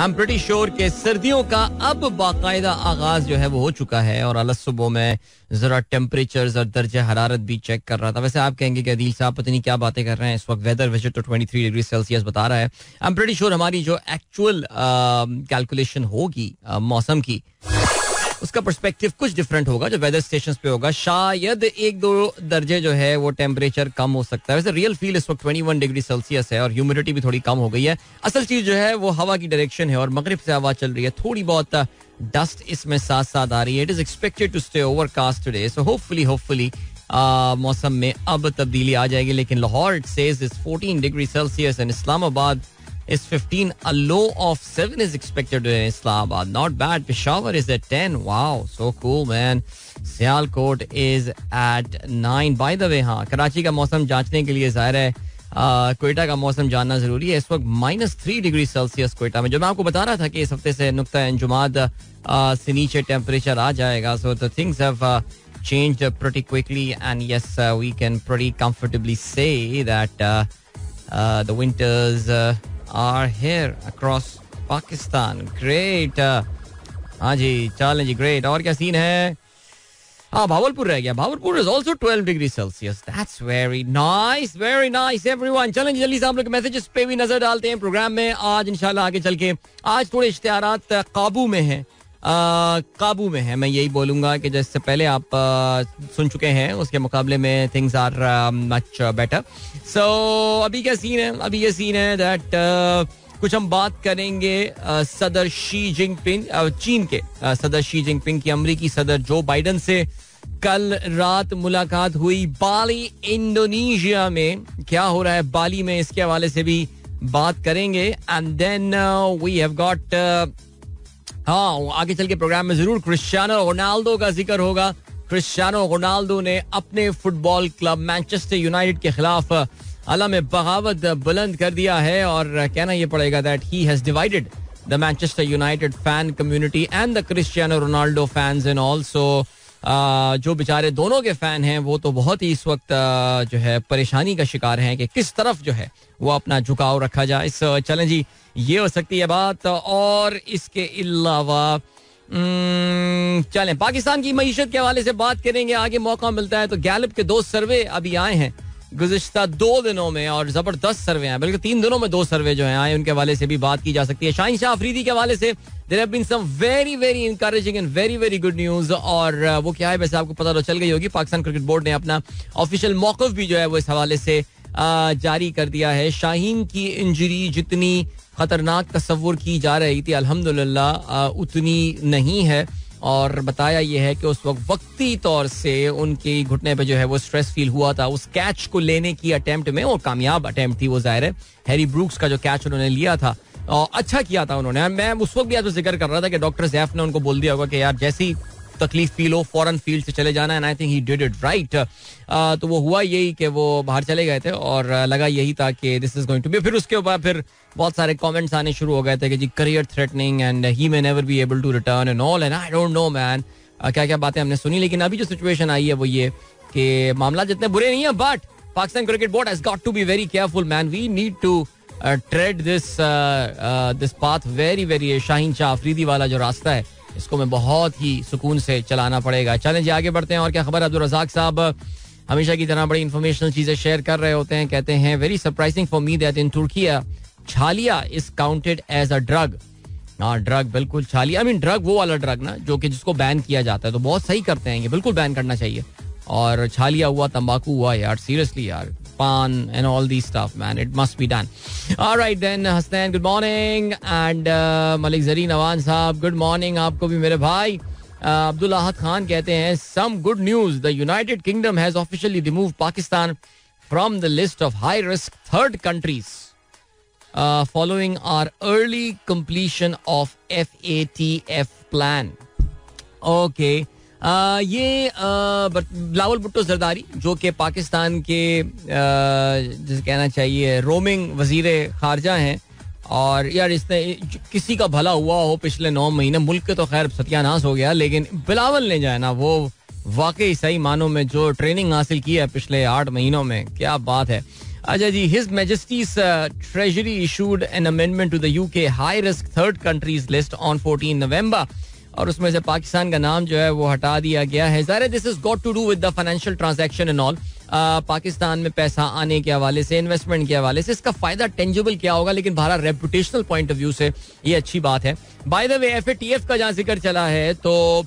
I am pretty sure के सर्दियों का अब बाकायदा आगाज जो है वो हो चुका है. और अलग सुबह में जरा टेम्परेचर और दर्जा हरारत भी चेक कर रहा था. वैसे आप कहेंगे कि अदील साहब पता नहीं क्या बातें कर रहे हैं, इस वक्त वेदर विजिट तो 23 डिग्री सेल्सियस बता रहा है. आई एम प्रीटी श्योर हमारी जो एक्चुअल कैलकुलेशन होगी मौसम की, उसका पर्सपेक्टिव कुछ डिफरेंट होगा जो वेदर स्टेशन पे होगा. शायद 1-2 दर्जे जो है वो टेम्परेचर कम हो सकता है. वैसे रियल फील इस वक्त 21 डिग्री सेल्सियस है और ह्यूमिडिटी भी थोड़ी कम हो गई है. असल चीज़ जो है वो हवा की डायरेक्शन है और मगरिब से हवा चल रही है. थोड़ी बहुत डस्ट इसमें साथ साथ आ रही है. It is expected to stay overcast today, so hopefully मौसम में अब तब्दीली आ जाएगी. लेकिन Lahore says is 14 degree Celsius and Islamabad is 15. A low of 7 is expected in Islamabad. Not bad. Peshawar is at 10. Wow, so cool, man. Sialkot is at 9. By the way, हाँ, कराची का मौसम जांचने के लिए जाहिर है कोयटा का मौसम जानना जरूरी है. इस वक्त -3 डिग्री सेल्सियस कोयटा में. जो मैं आपको बता रहा था कि इस हफ्ते से नुक्ता अंजुमाद से नीचे टेम्परेचर आ जाएगा. So the things have changed pretty quickly and yes, we can pretty comfortably say that the winters are here across Pakistan. Great. हाँ जी, चलें जी, great. और क्या सीन है? हाँ, भावलपुर रह गया. Bahawalpur is also 12 degree Celsius. That's very nice, very nice everyone. चलें जी, जल्दी से आप लोग मैसेजेस पे भी नजर डालते हैं प्रोग्राम में. आज इंशाल्लाह आगे चल के आज थोड़े इश्तिहारात काबू में हैं, काबू में है. मैं यही बोलूंगा कि जैसे पहले आप सुन चुके हैं उसके मुकाबले में things are much better. So अभी क्या सीन है? अभी ये सीन है दैट कुछ हम बात करेंगे सदर शी जिनपिंग, चीन के सदर शी जिनपिंग की अमरीकी सदर जो बाइडन से कल रात मुलाकात हुई बाली, इंडोनेशिया में. क्या हो रहा है बाली में इसके हवाले से भी बात करेंगे. And then we have got, हाँ, आगे चल के प्रोग्राम में जरूर क्रिस्टियानो रोनाल्डो का जिक्र होगा. क्रिस्टियानो रोनाल्डो ने अपने फुटबॉल क्लब मैनचेस्टर यूनाइटेड के खिलाफ अलम बगावत बुलंद कर दिया है. और कहना यह पड़ेगा that he has divided the Manchester United fan community and the Cristiano Ronaldo fans and also जो बेचारे दोनों के फैन हैं वो तो बहुत ही इस वक्त जो है परेशानी का शिकार हैं कि किस तरफ जो है वो अपना झुकाव रखा जाए. इस चलें जी, ये हो सकती है बात. और इसके अलावा चलें पाकिस्तान की मईशत के हवाले से बात करेंगे आगे मौका मिलता है तो. गैलप के 2 सर्वे अभी आए हैं गुज़िश्ता 2 दिनों में और ज़बरदस्त सर्वे हैं. बल्कि 3 दिनों में 2 सर्वे जो हैं आए, उनके हवाले से भी बात की जा सकती है. शाहीन शाह अफरीदी के हवाले से there have been some very very encouraging and very very good news. और वो क्या है वैसे आपको पता तो चल गई होगी. पाकिस्तान क्रिकेट बोर्ड ने अपना ऑफिशियल मौक़िफ़ भी जो है वो इस हवाले से जारी कर दिया है. शाहीन की इंजरी जितनी ख़तरनाक तस्वुर की जा रही थी अल्हम्दुलिल्लाह उतनी नहीं है. और बताया यह है कि उस वक्त वक्ती तौर से उनके घुटने पे जो है वो स्ट्रेस फील हुआ था उस कैच को लेने की अटेम्प्ट में. और कामयाब अटेम्प्ट थी वो, जाहिर है. हैरी ब्रूक्स का जो कैच उन्होंने लिया था और अच्छा किया था उन्होंने. मैं उस वक्त भी आज जिक्र कर रहा था कि डॉक्टर जैफ ने उनको बोल दिया होगा कि यार जैसी तकलीफ फील हो फौरन फील्ड से चले जाना. And I think he did it right. तो वो हुआ यही कि वो बाहर चले गए थे और लगा यही था कि this is going to be. फिर उसके बाद फिर बहुत सारे कमेंट्स आने शुरू हो गए थे कि जी career threatening and he may never be able to return and all and I don't know man. क्या क्या बातें हमने सुनी. लेकिन अभी जो सिचुएशन आई है वो ये कि मामला जितने बुरे नहीं है but Pakistan cricket board has got to be very careful man. We need to tread this path very very. Shaheen Shah Afridi वाला जो रास्ता है इसको मैं बहुत ही सुकून से चलाना पड़ेगा. चलें जी, आगे बढ़ते हैं. और क्या खबर? अब्दुल रज़ाक साहब हमेशा की तरह बड़ी इंफॉर्मेशनल चीज़ें शेयर कर रहे होते हैं. कहते हैं very surprising for me that in तुर्की छालिया is counted as a drug. हाँ, ड्रग बिल्कुल. छालिया आई मीन ड्रग, वो वाला ड्रग ना जो कि जिसको बैन किया जाता है. तो बहुत सही करते हैं, ये बिल्कुल बैन करना चाहिए. और छालिया हुआ, तंबाकू हुआ, यार सीरियसली यार, paan and all the stuff man, it must be done. Alright then Hasnain good morning and Malik Zareen Awan sahab good morning आपको भी मेरे भाई. अब्दुल अहद खान कहते हैं some good news, the United Kingdom has officially removed Pakistan from the list of high risk third countries following are early completion of FATF plan. Okay, ये बिलावल भुट्टो जरदारी जो कि पाकिस्तान के जिसे कहना चाहिए रोमिंग वजीरे खारजा हैं. और यार इसने किसी का भला हुआ हो पिछले 9 महीने मुल्क के तो खैर सत्यानाश हो गया, लेकिन बिलावल ने जो है ना वो वाकई सही मानों में जो ट्रेनिंग हासिल की है पिछले 8 महीनों में, क्या बात है. अच्छा जी, his Majesty's treasury issued an amendment to the UK high risk third countries list on 14 November, और उसमें से पाकिस्तान का नाम जो है वो हटा दिया गया है. ज़ाहिर है this is got to do with the financial transaction and all, Pakistan में पैसा आने के हवाले से, इन्वेस्टमेंट के हवाले से इसका फायदा टेंजिबल क्या होगा, लेकिन Bharat reputational point of view से ये अच्छी बात है. बाय द वे FATF का जहाँ जिक्र चला है तो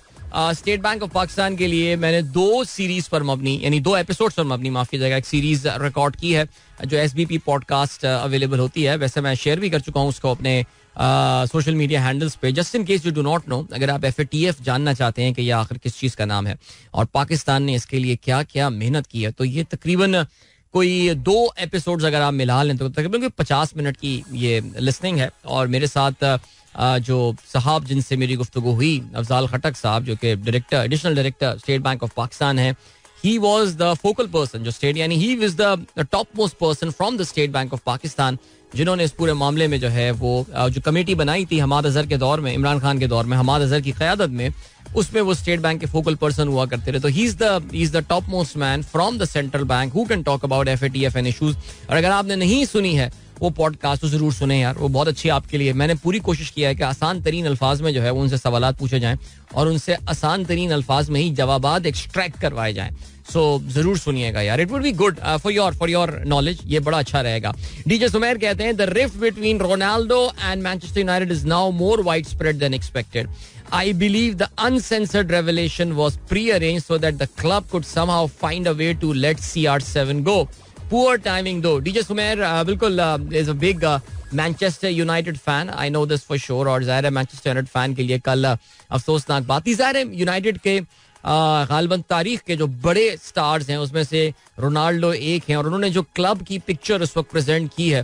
स्टेट बैंक ऑफ पाकिस्तान के लिए मैंने 2 सीरीज पर मबनी, यानी 2 एपिसोड्स पर मबनी, माफ कीजिएगा, एक सीरीज रिकॉर्ड की है जो SBP पॉडकास्ट अवेलेबल होती है. वैसे मैं शेयर भी कर चुका हूँ उसको अपने सोशल मीडिया हैंडल्स पे, just in case you do not know. अगर आप FATF जानना चाहते हैं कि यह आखिर किस चीज़ का नाम है और पाकिस्तान ने इसके लिए क्या क्या मेहनत की है, तो ये तकरीबन कोई 2 एपिसोड्स अगर आप मिला लें तो तकरीबन कोई 50 मिनट की ये लिसनिंग है. और मेरे साथ जो साहब जिनसे मेरी गुफ्तगू हुई, अफजाल खटक साहब जो कि director, additional director State Bank of Pakistan है, he was the focal person, जो स्टेट यानी he was the top most person from the State Bank of Pakistan, जिन्होंने इस पूरे मामले में जो है वो जो कमेटी बनाई थी हमाद अजहर के दौर में, इमरान खान के दौर में, हमाद अजहर की क़यादत में, उसमें वो स्टेट बैंक के फोकल पर्सन हुआ करते रहे. तो he is the top most man from the central bank who can talk about FATF and issues. और अगर आपने नहीं सुनी है वो पॉडकास्ट तो जरूर सुने यार, वो बहुत अच्छी आपके लिए. मैंने पूरी कोशिश किया है कि आसान तरीन अल्फाज में जो है उनसे सवालात पूछे जाएं और उनसे आसान तरीन अल्फाज में ही जवाबात एक्सट्रैक्ट करवाए जाएं. सो जरूर सुनिएगा यार, it would be good for your knowledge, ये बड़ा अच्छा रहेगा. डीजे सुमेर कहते हैं the rift between Ronaldo and Manchester United is now more wide spread than expected. I believe the uncensored revelation was pre-arranged so that the club could somehow find a way to let CR7 go. Poor timing though. DJ Sumer bilkul is a big Manchester United fan. I know this for sure. और ज़ाहिर है Manchester United fan के लिए कल अफसोसनाक बात थी. ज़ाहिर है United के ग़ालिबन तारीख के जो बड़े स्टार्स हैं उसमें से रोनाल्डो एक हैं, और उन्होंने जो क्लब की पिक्चर उस वक्त प्रेजेंट की है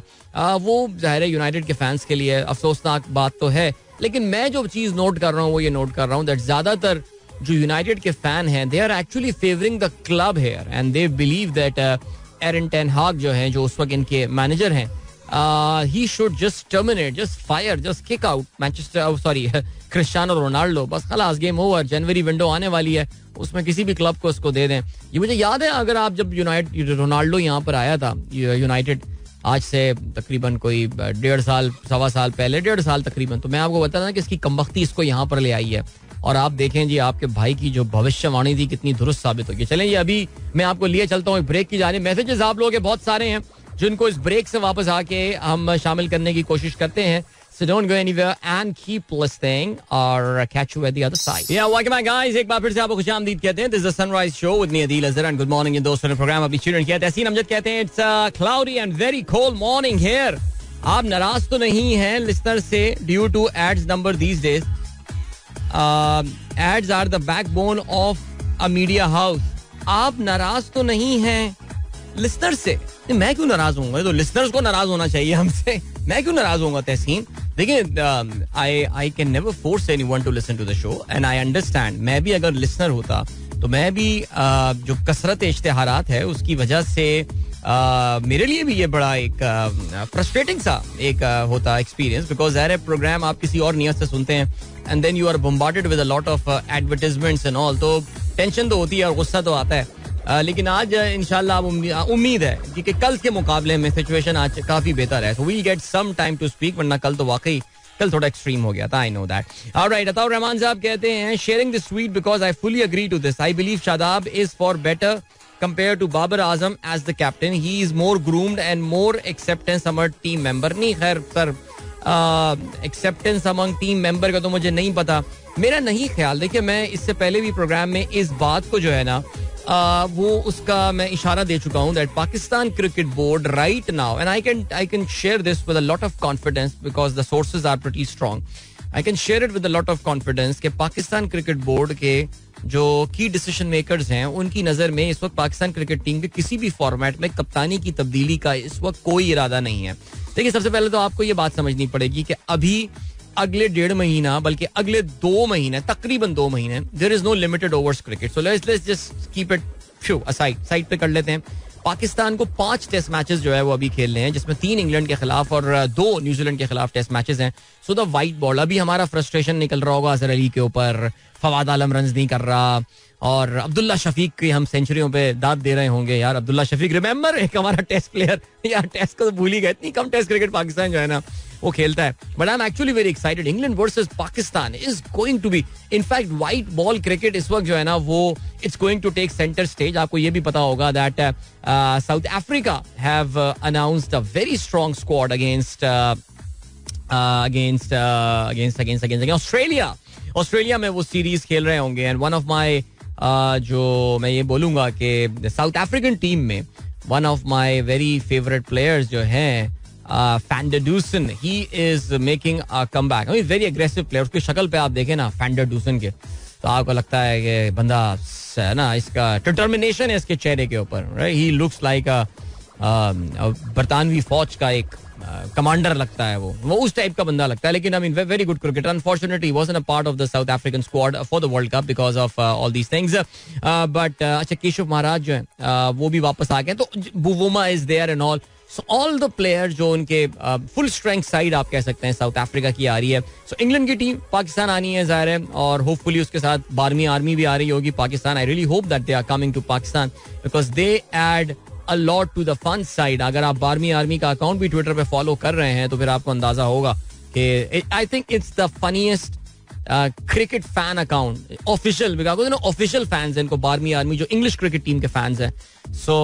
वो ज़ाहिर है यूनाइटेड के फैंस के लिए अफसोसनाक बात तो है. लेकिन मैं जो चीज़ नोट कर रहा हूँ वो ये नोट कर रहा हूँ दैट ज़्यादातर जो यूनाइटेड के फ़ैन हैं they are actually favouring the club here and they believe that Erik ten Hag जो हैं, जो उस वक्त इनके मैनेजर हैं, he should just terminate, just fire, just kick out Cristiano Ronaldo. बस खलास गेम ओवर. जनवरी विंडो आने वाली है, उसमें किसी भी क्लब को उसको दे दें. ये मुझे याद है अगर आप जब रोनाल्डो यहाँ पर आया था यूनाइटेड, आज से तकरीबन कोई 1.5 साल, 1.25 साल पहले, 1.5 साल तकरीबन, तो मैं आपको बता रहा कि इसकी कमबख्ती इसको यहाँ पर ले आई है. और आप देखें जी आपके भाई की जो भविष्यवाणी थी कितनी दुरुस्त साबित होगी. चलें, ये अभी मैं आपको लिए चलता हूँ ब्रेक की जाने. मैसेजेस आप लोगों के बहुत सारे हैं जिनको इस ब्रेक से वापस आके हम शामिल करने की कोशिश करते हैं. So don't go anywhere and keep listening or catch you at the other side. Yeah, welcome back guys. एक बार फिर से आपको खुशामदीद कहते हैं. This is the Sunrise Show with me Adil Azhar and good morning in दोस्तों ने प्रोग्राम अपनी चिड़न किया. तहसीन अमजद कहते हैं it's a cloudy and very cold morning here. आप नाराज तो नहीं हैं लिस्नर से due to ads number these days. Ads are the backbone of a media house. आप नाराज तो नहीं हैं लिस्नर से. मैं क्यों नाराज होऊंगा, तो लिस्नर्स को नाराज होना चाहिए हमसे. मैं क्यों नाराज होऊंगा तहसीन. देखिए I can never force anyone to listen to the show and I understand. मैं भी अगर लिसनर होता तो मैं भी जो कसरत इश्तिहारात है उसकी वजह से मेरे लिए भी ये बड़ा एक फ्रस्ट्रेटिंग सा एक होता एक्सपीरियंस, बिकॉज ज़ाहिर है प्रोग्राम आप किसी और नियत से सुनते हैं and then you are bombarded with a lot of advertisements and all. तो टेंशन तो होती है और गुस्सा तो आता है, लेकिन आज इंशाल्लाह उम्मीद है कि कल के मुकाबले में सिचुएशन आज काफी बेहतर है. So we get some time to speak, वरना कल तो वाकई कल थोड़ा एक्सट्रीम हो गया था. I know that. Alright, Ataur Rahman sahab कहते हैं sharing this tweet because I fully agree to this. I believe Shadab is far better compare to Babar Azam as the captain. He is more groomed and more acceptance among team member. नहीं खैर sir, acceptance among team member का तो मुझे नहीं पता. मेरा नहीं ख्याल, देखिए मैं इससे पहले भी प्रोग्राम में इस बात को जो है ना वो उसका मैं इशारा दे चुका हूँ that Pakistan cricket board right now and I can share this with a lot of confidence because the sources are pretty strong. I can share it with a lot of confidence कि पाकिस्तान क्रिकेट बोर्ड के जो की decision makers हैं उनकी नज़र में इस वक्त पाकिस्तान क्रिकेट टीम के किसी भी फॉर्मेट में कप्तानी की तब्दीली का इस वक्त कोई इरादा नहीं है. देखिए सबसे पहले तो आपको ये बात समझनी पड़ेगी कि अभी अगले 1.5 महीना, बल्कि अगले 2 महीने, तकरीबन 2 महीने, there is no limited overs cricket. So let's just keep it few aside, side पे कर लेते हैं. पाकिस्तान को 5 टेस्ट मैचेस जो है वो अभी खेलने हैं, जिसमें 3 इंग्लैंड के खिलाफ और 2 न्यूजीलैंड के खिलाफ टेस्ट मैचेस हैं. सो द वाइट बॉल, अभी हमारा फ्रस्ट्रेशन निकल रहा होगा अजहर अली के ऊपर, फवाद आलम रन नहीं कर रहा और अब्दुल्ला शफीक की हम सेंचुरियों पे दाद दे रहे होंगे. यार अब्दुल्ला शफीक रिमेंबर एक हमारा टेस्ट प्लेयर, यार टेस्ट को तो भूल ही गए, इतनी कम टेस्ट क्रिकेट पाकिस्तान जो है ना वो खेलता है. But I am actually very excited, England versus Pakistan is going to be, in fact white ball cricket इस वक्त जो है ना वो it's going to take centre stage. आपको ये भी पता होगा that South Africa have announced a very strong squad against Australia. Australia में वो सीरीज खेल रहे होंगे एंड वन ऑफ माई जो मैं ये बोलूँगा कि साउथ अफ्रीकन टीम में one of my very favourite players जो हैं van der Dussen, he is making a comeback. I mean very aggressive player, उसकी शक्ल पे आप देखें ना फैन डर डूसन के, तो आपको लगता है कि बंदा है ना, इसका डिटर्मिनेशन है इसके चेहरे के ऊपर, right. He looks like a बरतानवी फौज का एक कमांडर लगता है, वो उस टाइप का बंदा लगता है. लेकिन I mean very good cricketer. Unfortunately wasn't a part of the South African squad for the world Cup because of all these things. But अच्छा, केशव महाराज जो है वो भी वापस आ गए, तो Bavuma is there and all. So all the player जो उनके फुल स्ट्रेंथ साइड आप कह सकते हैं साउथ अफ्रीका की आ रही है. सो इंग्लैंड की टीम पाकिस्तान आनी है ज़ाहिर है, और होपफुली उसके साथ 12वीं आर्मी भी आ रही होगी Pakistan. I really hope that they are coming to Pakistan because they add a lot to the fun side. अगर आप 12वीं आर्मी का अकाउंट भी ट्विटर पे फॉलो कर रहे हैं तो फिर आपको अंदाजा होगा कि I think it's the funniest cricket fan account official, because official fans हैं इनको 12वीं आर्मी जो इंग्लिश क्रिकेट टीम के फैंस हैं. सो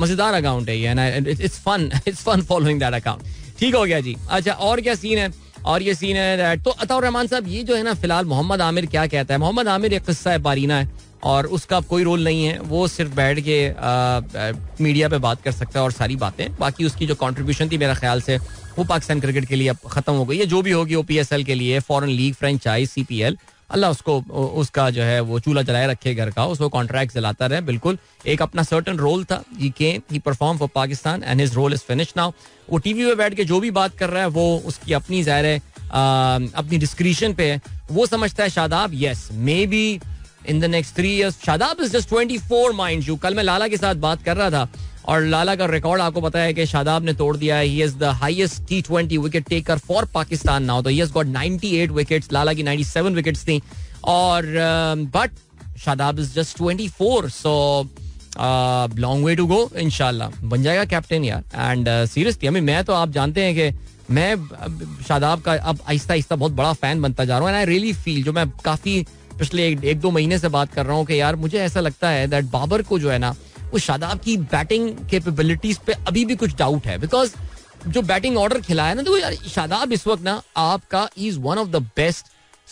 मजेदार अकाउंट है ये, it's fun following that account. ठीक हो गया जी. अच्छा, और क्या सीन है? और ये सीन है तो अताउर रहमान साहब ये जो है ना फिलहाल मोहम्मद आमिर क्या कहता है, मोहम्मद आमिर एक किस्सा है, बारीना है और उसका कोई रोल नहीं है. वो सिर्फ बैठ के मीडिया पे बात कर सकता है और सारी बातें, बाकी उसकी जो कंट्रीब्यूशन थी मेरा ख्याल से वो पाकिस्तान क्रिकेट के लिए अब ख़त्म हो गई है. जो भी होगी वो PSL के लिए, फॉरेन लीग, फ्रेंचाइज, CPL, अल्लाह उसको उसका जो है वो चूल्हा जलाए रखे घर का, उसको कॉन्ट्रैक्ट जलाता रहे. बिल्कुल एक अपना सर्टन रोल था, he came, he perform for Pakistan and his role is finish now. वो टीवी पे बैठ के जो भी बात कर रहा है वो उसकी अपनी ज़ाहिर है अपनी डिस्क्रिशन पे है, वो समझता है. Shadab yes maybe In the next 3 years, Shadab is just 24, mind you. कल मैं लाला के साथ बात कर रहा था और लाला का रिकॉर्ड आपको पता है कि शादाब ने तोड़ दिया है. He is the highest T20 wicket taker for Pakistan now. तो he has got 98 wickets. लाला की 97 wickets थी. और but Shadab is just 24, so long way to go. इंशाल्लाह बन जाएगा कैप्टन यार. And seriously, I mean मैं तो आप जानते हैं कि मैं शादाब का अब आहिस्ता आहिस्ता बहुत बड़ा फैन बनता जा रहा हूँ. And I really feel जो मैं काफी पिछले एक दो महीने से बात कर रहा हूँ कि यार मुझे ऐसा लगता है दैट बाबर को जो है ना वो शादाब की बैटिंग कैपेबिलिटीज पे अभी भी कुछ डाउट है. बिकॉज जो बैटिंग ऑर्डर खिलाया ना तो यार शादाब इस वक्त ना आपका is one of the best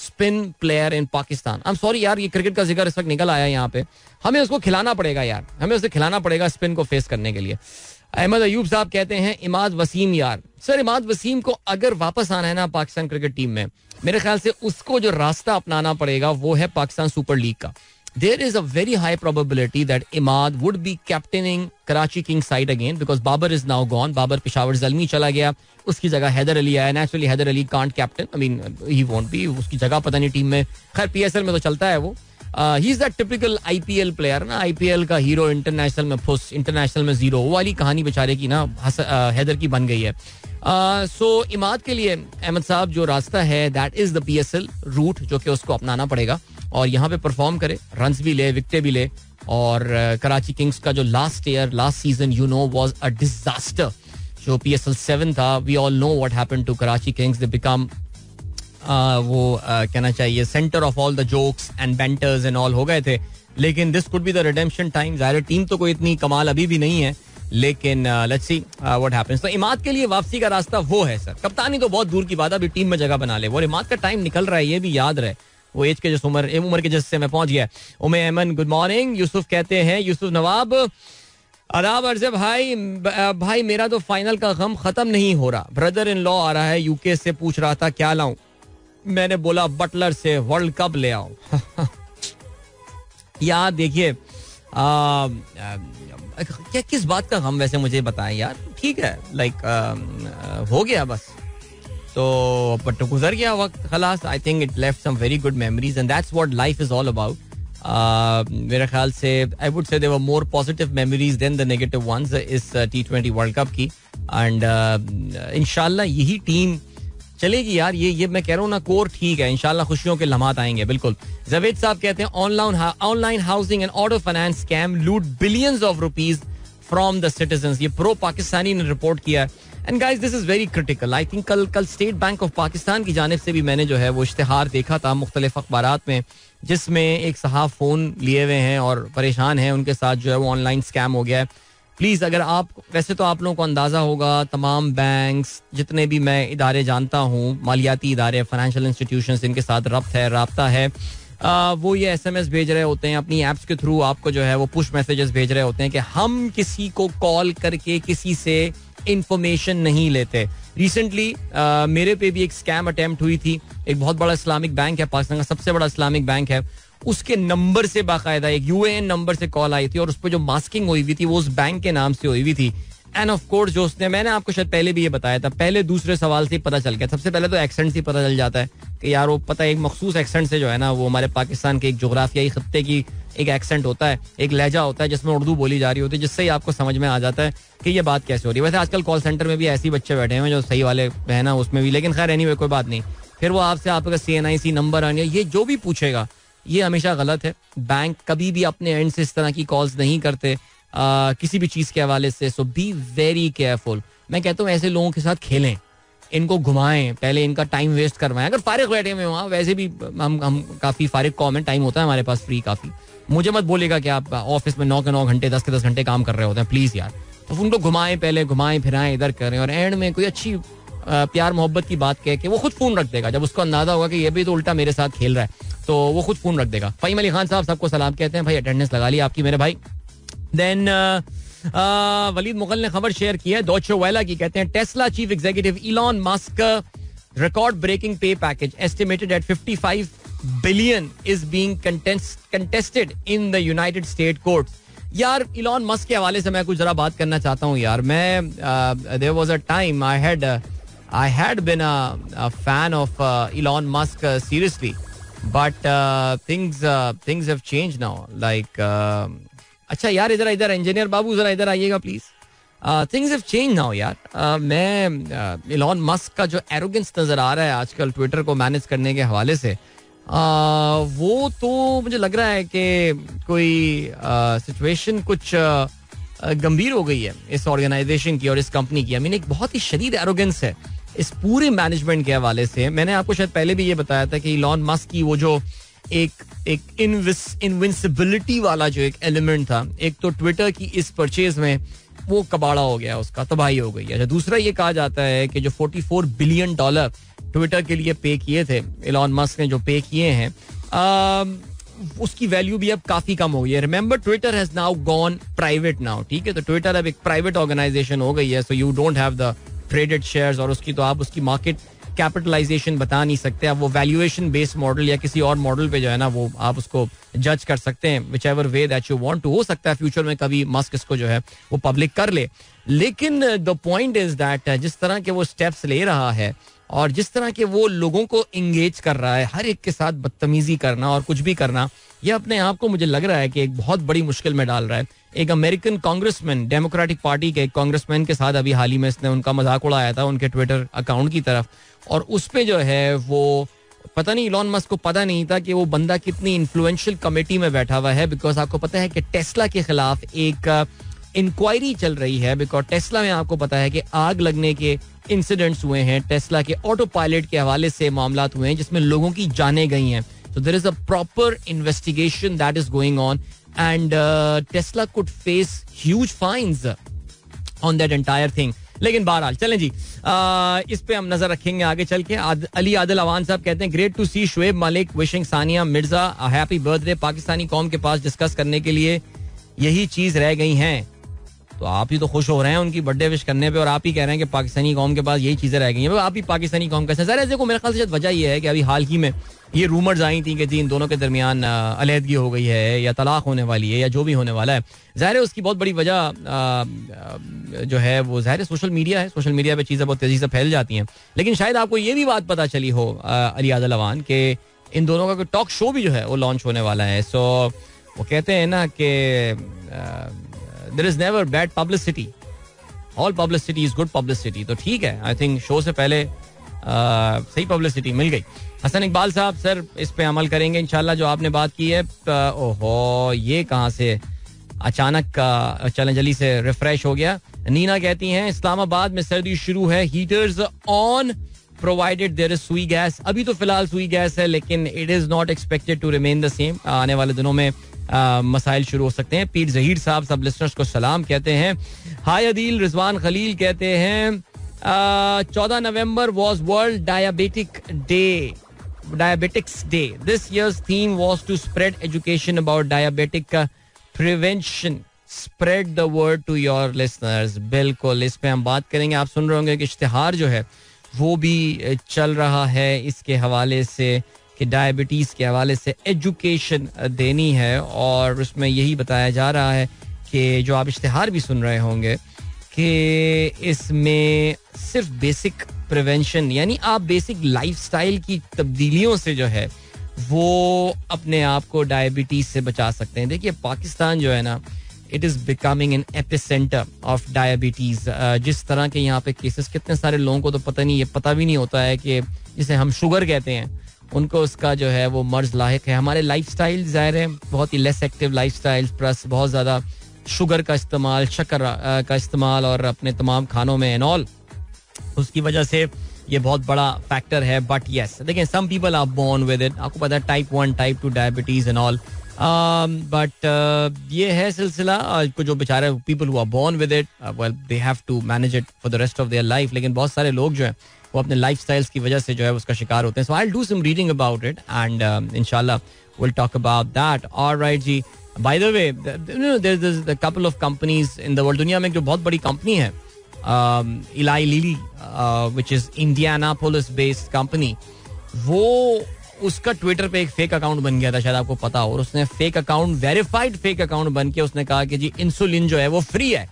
spin player in Pakistan. I am sorry यार, ये क्रिकेट का जिक्र इस वक्त निकल आया है यहाँ पे. हमें उसको खिलाना पड़ेगा यार, हमें उसे खिलाना पड़ेगा स्पिन को फेस करने के लिए. अहमद अयूब साहब कहते हैं इमाद वसीम, यार सर इमाद वसीम को अगर वापस आना है ना पाकिस्तान क्रिकेट टीम में, मेरे ख्याल से उसको जो रास्ता अपनाना पड़ेगा वो है पाकिस्तान सुपर लीग का. There is a very high probability that Imad would be captaining Karachi king side again because Babar is now gone. Babar Peshawar Zalmi चला गया, उसकी जगह हैदर अली आया. Naturally Haider Ali can't captain, I mean he won't be, उसकी जगह पता नहीं टीम में. खैर PSL में तो चलता है वो. He is that typical IPL player ना, IPL का हीरो इंटरनेशनल में फुस, इंटरनेशनल में जीरो, वो वाली कहानी बेचारे की ना हैदर की बन गई है. सो इमाद के लिए अहमद साहब जो रास्ता है that is the PSL route जो कि उसको अपनाना पड़ेगा और यहाँ पे परफॉर्म करे, रन्स भी ले, विकटे भी ले. और कराची किंग्स का जो last year last season you know was a disaster, जो PSL 7 था. We all know what happened to Karachi Kings. They become वो कहना चाहिए centre of all the jokes and banters and all हो गए थे. लेकिन this could be the redemption time. ज़ाहिर टीम तो कोई इतनी कमाल अभी भी नहीं है, लेकिन लेट्स सी व्हाट हैपेंस. तो इमाद के लिए वापसी का रास्ता वो है सर. कप्तानी तो बहुत दूर की बात है, अभी टीम में जगह बना ले वो. और इमाद का टाइम निकल रहा है, ये भी याद रहे. वो एज के जिस उम्र के जिससे मैं पहुंच गया. उमे अमन गुड मॉर्निंग. यूसुफ कहते हैं, यूसुफ नवाब अदाब अर्ज भाई मेरा तो फाइनल का गम खत्म नहीं हो रहा. ब्रदर इन लॉ आ रहा है UK से, पूछ रहा था क्या लाऊं. मैंने बोला बटलर से वर्ल्ड कप ले आओ. यार देखिए क्या किस बात का गम, वैसे मुझे बताएं यार. ठीक है लाइक हो गया बस, तो बट गुजर गया वक्त खलास. I think it left some very good memories and that's what life is all about. मेरे ख्याल से I would say there were more positive memories than the negative ones इस T20 वर्ल्ड कप की. And इंशाल्लाह यही team चलेगी यार. ये मैं कह रहा हूँ ना, कोर ठीक है. इंशाल्लाह खुशियों के लम्हात आएंगे. बिल्कुल. जवेद साहब कहते हैं online housing and auto finance scam loot billions of rupees from the citizens. ये प्रो पाकिस्तानी ने रिपोर्ट किया है. And guys this is very critical. I think कल स्टेट बैंक ऑफ पाकिस्तान की जानिब से भी मैंने जो है वो इश्तिहार देखा था मुख्तलिफ अखबारात में, जिसमें एक साहब फ़ोन लिए हुए हैं और परेशान हैं, उनके साथ जो है वो ऑनलाइन स्कैम हो गया है. प्लीज़ अगर आप, वैसे तो आप लोगों को अंदाज़ा होगा तमाम बैंक्स, जितने भी मैं इदारे जानता हूँ, मालियाती इदारे, फाइनेंशियल इंस्टीट्यूशंस, इनके साथ रब्त है, राब्ता है. वो ये SMS भेज रहे होते हैं अपनी ऐप्स के थ्रू, आपको जो है वो पुश मैसेजेस भेज रहे होते हैं कि हम किसी को कॉल करके किसी से इंफॉर्मेशन नहीं लेते. रिसेंटली मेरे पे भी एक स्कैम अटेम्प्ट हुई थी. एक बहुत बड़ा इस्लामिक बैंक है, पाकिस्तान का सबसे बड़ा इस्लामिक बैंक है, उसके नंबर से बाकायदा एक UAN नंबर से कॉल आई थी और उस पर जो मास्किंग हुई हुई थी वो उस बैंक के नाम से हुई हुई थी. एंड ऑफ कोर्स जो उसने, मैंने आपको शायद पहले भी ये बताया था, पहले दूसरे सवाल से पता चल गया. सबसे पहले तो एक्सेंट से पता चल जाता है कि यार वो पता है, एक मखसूस एक्सेंट से जो है ना, वो हमारे पाकिस्तान के एक जोग्राफियाई खत्ते की एक एक्सेंट होता है, एक लहजा होता है जिसमें उर्दू बोली जा रही होती है, जिससे ही आपको समझ में आ जाता है कि ये बात कैसे हो रही है. वैसे आजकल कॉल सेंटर में भी ऐसे ही बच्चे बैठे हैं जो सही वाले है ना उसमें भी, लेकिन खैर एनीवे कोई बात नहीं. फिर वो आपसे आपका CNIC नंबर आने, ये जो भी पूछेगा, ये हमेशा गलत है. बैंक कभी भी अपने एंड से इस तरह की कॉल्स नहीं करते किसी भी चीज़ के हवाले से. So be very careful. मैं कहता हूँ ऐसे लोगों के साथ खेलें, इनको घुमाएं, पहले इनका टाइम वेस्ट करवाएं. अगर फारिग बैठे हुए हों, वैसे भी हम काफ़ी फारिग कॉम है, टाइम होता है हमारे पास फ्री काफ़ी. मुझे मत बोलेगा कि आप ऑफिस में 9 के 9 घंटे 10 के 10 घंटे काम कर रहे होते हैं. प्लीज़ यार, तो उनको घुमाएं, पहले घुमाएं फिराएं, इधर करें, और एंड में कोई अच्छी प्यार मोहब्बत की बात कह के वो खुद फ़ोन रख देगा. जब उसको अंदाजा होगा कि ये भी तो उल्टा मेरे साथ खेल रहा है, तो वो खुद फ़ोन रख देगा. फ़हीम अली खान साहब सबको सलाम कहते हैं. भाई अटेंडेंस लगा ली आपकी मेरे भाई. देन वलीद मुगल ने खबर शेयर की है डॉयचे वेला की. कहते हैं Tesla chief executive Elon Musk record breaking pay package estimated at 55 billion is being contested in the United State courts. यार इलॉन मस्क के हवाले से मैं कुछ जरा बात करना चाहता हूँ यार. मैं there was a time I had been a fan of Elon Musk seriously, but things have changed now. Like अच्छा यार, इधर इंजीनियर बाबू जरा इधर आइएगा please. Things have change now यार. मैं इलॉन मस्क का जो एरोगेंस नजर आ रहा है आजकल ट्विटर को मैनेज करने के हवाले से, वो तो मुझे लग रहा है कि कोई सिचुएशन कुछ गंभीर हो गई है इस ऑर्गेनाइजेशन की और इस कंपनी की. आई मीन एक बहुत ही शदीद एरोगेंस है इस पूरे मैनेजमेंट के हवाले से. मैंने आपको शायद पहले भी ये बताया था कि इलॉन मस्क की वो जो एक इनविंसिबिलिटी वाला जो एक एलिमेंट था, एक तो ट्विटर की इस परचेज में वो कबाड़ा हो गया, उसका तबाही हो गई है. दूसरा ये कहा जाता है कि जो $44 बिलियन ट्विटर के लिए पे किए थे इलॉन मस्क ने, जो पे किए हैं, उसकी वैल्यू भी अब काफ़ी कम हो गई है. Remember Twitter has now gone private now, ठीक है. तो ट्विटर अब एक प्राइवेट ऑर्गेनाइजेशन हो गई है. So you don't have the traded shares, और उसकी तो आप उसकी मार्केट कैपिटलाइजेशन बता नहीं सकते. अब वो वैल्यूएशन बेस्ड मॉडल या किसी और मॉडल पे जो है ना वो आप उसको जज कर सकते हैं, whichever way that you want to. हो सकता है फ्यूचर में कभी मस्क इसको जो है वो पब्लिक कर ले, लेकिन द पॉइंट इज दैट जिस तरह के वो स्टेप्स ले रहा है और जिस तरह के वो लोगों को इंगेज कर रहा है, हर एक के साथ बदतमीजी करना और कुछ भी करना, यह अपने आप को मुझे लग रहा है कि एक बहुत बड़ी मुश्किल में डाल रहा है. एक अमेरिकन कांग्रेसमैन, डेमोक्रेटिक पार्टी के एक कांग्रेसमैन के साथ अभी हाल ही में इसने उनका मजाक उड़ाया था उनके ट्विटर अकाउंट की तरफ, और उस पे जो है वो पता नहीं इलॉन मस्क को पता नहीं था कि वो बंदा कितनी इन्फ्लुएंशियल कमेटी में बैठा हुआ है. बिकॉज आपको पता है कि टेस्ला के खिलाफ एक इंक्वायरी चल रही है, बिकॉज टेस्ला में आपको पता है कि आग लगने के इंसिडेंट्स हुए हैं, टेस्ला के ऑटो पायलट के हवाले से मामला हुए हैं जिसमें लोगों की जानें गई हैं. So there is a proper investigation that is going on, and Tesla could face huge fines on that entire thing. लेकिन बहरहाल चलें जी, इस पे हम नजर रखेंगे आगे चल के. अली आदिल अवान साहब कहते हैं great to see Shoaib Malik wishing Sania Mirza a happy birthday. Pakistani कौम के पास डिस्कस करने के लिए यही चीज रह गई हैं. तो आप ही तो खुश हो रहे हैं उनकी बर्थडे विश करने पे, और आप ही कह रहे हैं कि पाकिस्तानी कौम के पास यही चीज़ें रह गई हैं. आप ही पाकिस्तानी कौम कैसे सर ऐसे को. मेरे ख्याल से शायद वजह यह है कि अभी हाल ही में ये रूमर्स आई थी कि जी इन दोनों के दरमियान अलहदगी हो गई है या तलाक होने वाली है या जो भी होने वाला है. ज़ाहिर है उसकी बहुत बड़ी वजह जो है वो ज़ाहिर सोशल मीडिया है. सोशल मीडिया पर चीज़ें बहुत तेज़ी से फैल जाती हैं. लेकिन शायद आपको ये भी बात पता चली हो अली आदिल अवान के इन दोनों का कोई टॉक शो भी जो है वो लॉन्च होने वाला है. सो वो कहते हैं ना कि there is never bad publicity, all publicity is good publicity. तो ठीक है, आई थिंक शो से पहले सही पब्लिसिटी मिल गई. हसन इकबाल साहब, सर इस पे अमल करेंगे इंशाल्लाह जो आपने बात की है. ओहो, ये कहाँ से अचानक चलन जली से रिफ्रेश हो गया. नीना कहती हैं इस्लामाबाद में सर्दी शुरू है, heaters on provided there is Sui gas. अभी तो फिलहाल सुई गैस है लेकिन it is not expected to remain the same. आने वाले दिनों में मसाइल शुरू हो सकते हैं. पीर जहीर साहब सब लिस्टनर्स को सलाम कहते हैं. हाय अदील, रिजवान खलील कहते हैं 14 November was World Diabetics day. This year's theme was to spread education about diabetic prevention. Spread the word to your listeners. बिल्कुल इस पे हम बात करेंगे. आप सुन रहे होंगे कि इश्तिहार जो है वो भी चल रहा है इसके हवाले से कि डायबिटीज़ के हवाले से एजुकेशन देनी है. और उसमें यही बताया जा रहा है कि जो आप इश्तिहार भी सुन रहे होंगे कि इसमें सिर्फ बेसिक प्रिवेंशन यानी आप बेसिक लाइफस्टाइल की तब्दीलियों से जो है वो अपने आप को डायबिटीज़ से बचा सकते हैं. देखिए पाकिस्तान जो है ना, it is becoming an epicentre of diabetes. जिस तरह के यहाँ पे केसेस, कितने सारे लोगों को तो पता नहीं, ये पता भी नहीं होता है कि जिसे हम शुगर कहते हैं उनको उसका जो है वो मर्ज लाहिक है. हमारे लाइफस्टाइल ज़ाहिर है बहुत ही लेस एक्टिव लाइफस्टाइल प्लस बहुत ज़्यादा शुगर का इस्तेमाल, शक्कर का इस्तेमाल और अपने तमाम खानों में एनॉल, उसकी वजह से ये बहुत बड़ा फैक्टर है. बट येस, देखें some people are born with it, आपको पता है type 1 type 2 diabetes and all. But ये है सिलसिला जो बेचारे people who are born with it, well they have to manage it for the rest of their life. लेकिन बहुत सारे लोग जो हैं वो अपने लाइफस्टाइल्स की वजह से जो है उसका शिकार होते हैं. So I will do some reading about it and इंशाल्लाह will talk about that. Alright जी. By the way, there is a couple of companies in the world. दुनिया में जो बहुत बड़ी कंपनी है, Eli Lilly, which is Indianapolis based company, वो उसका ट्विटर पे एक फेक अकाउंट बन गया था, शायद आपको पता हो. और उसने fake account, verified fake account बन के उसने कहा कि जी इंसुलिन जो है वो फ्री है,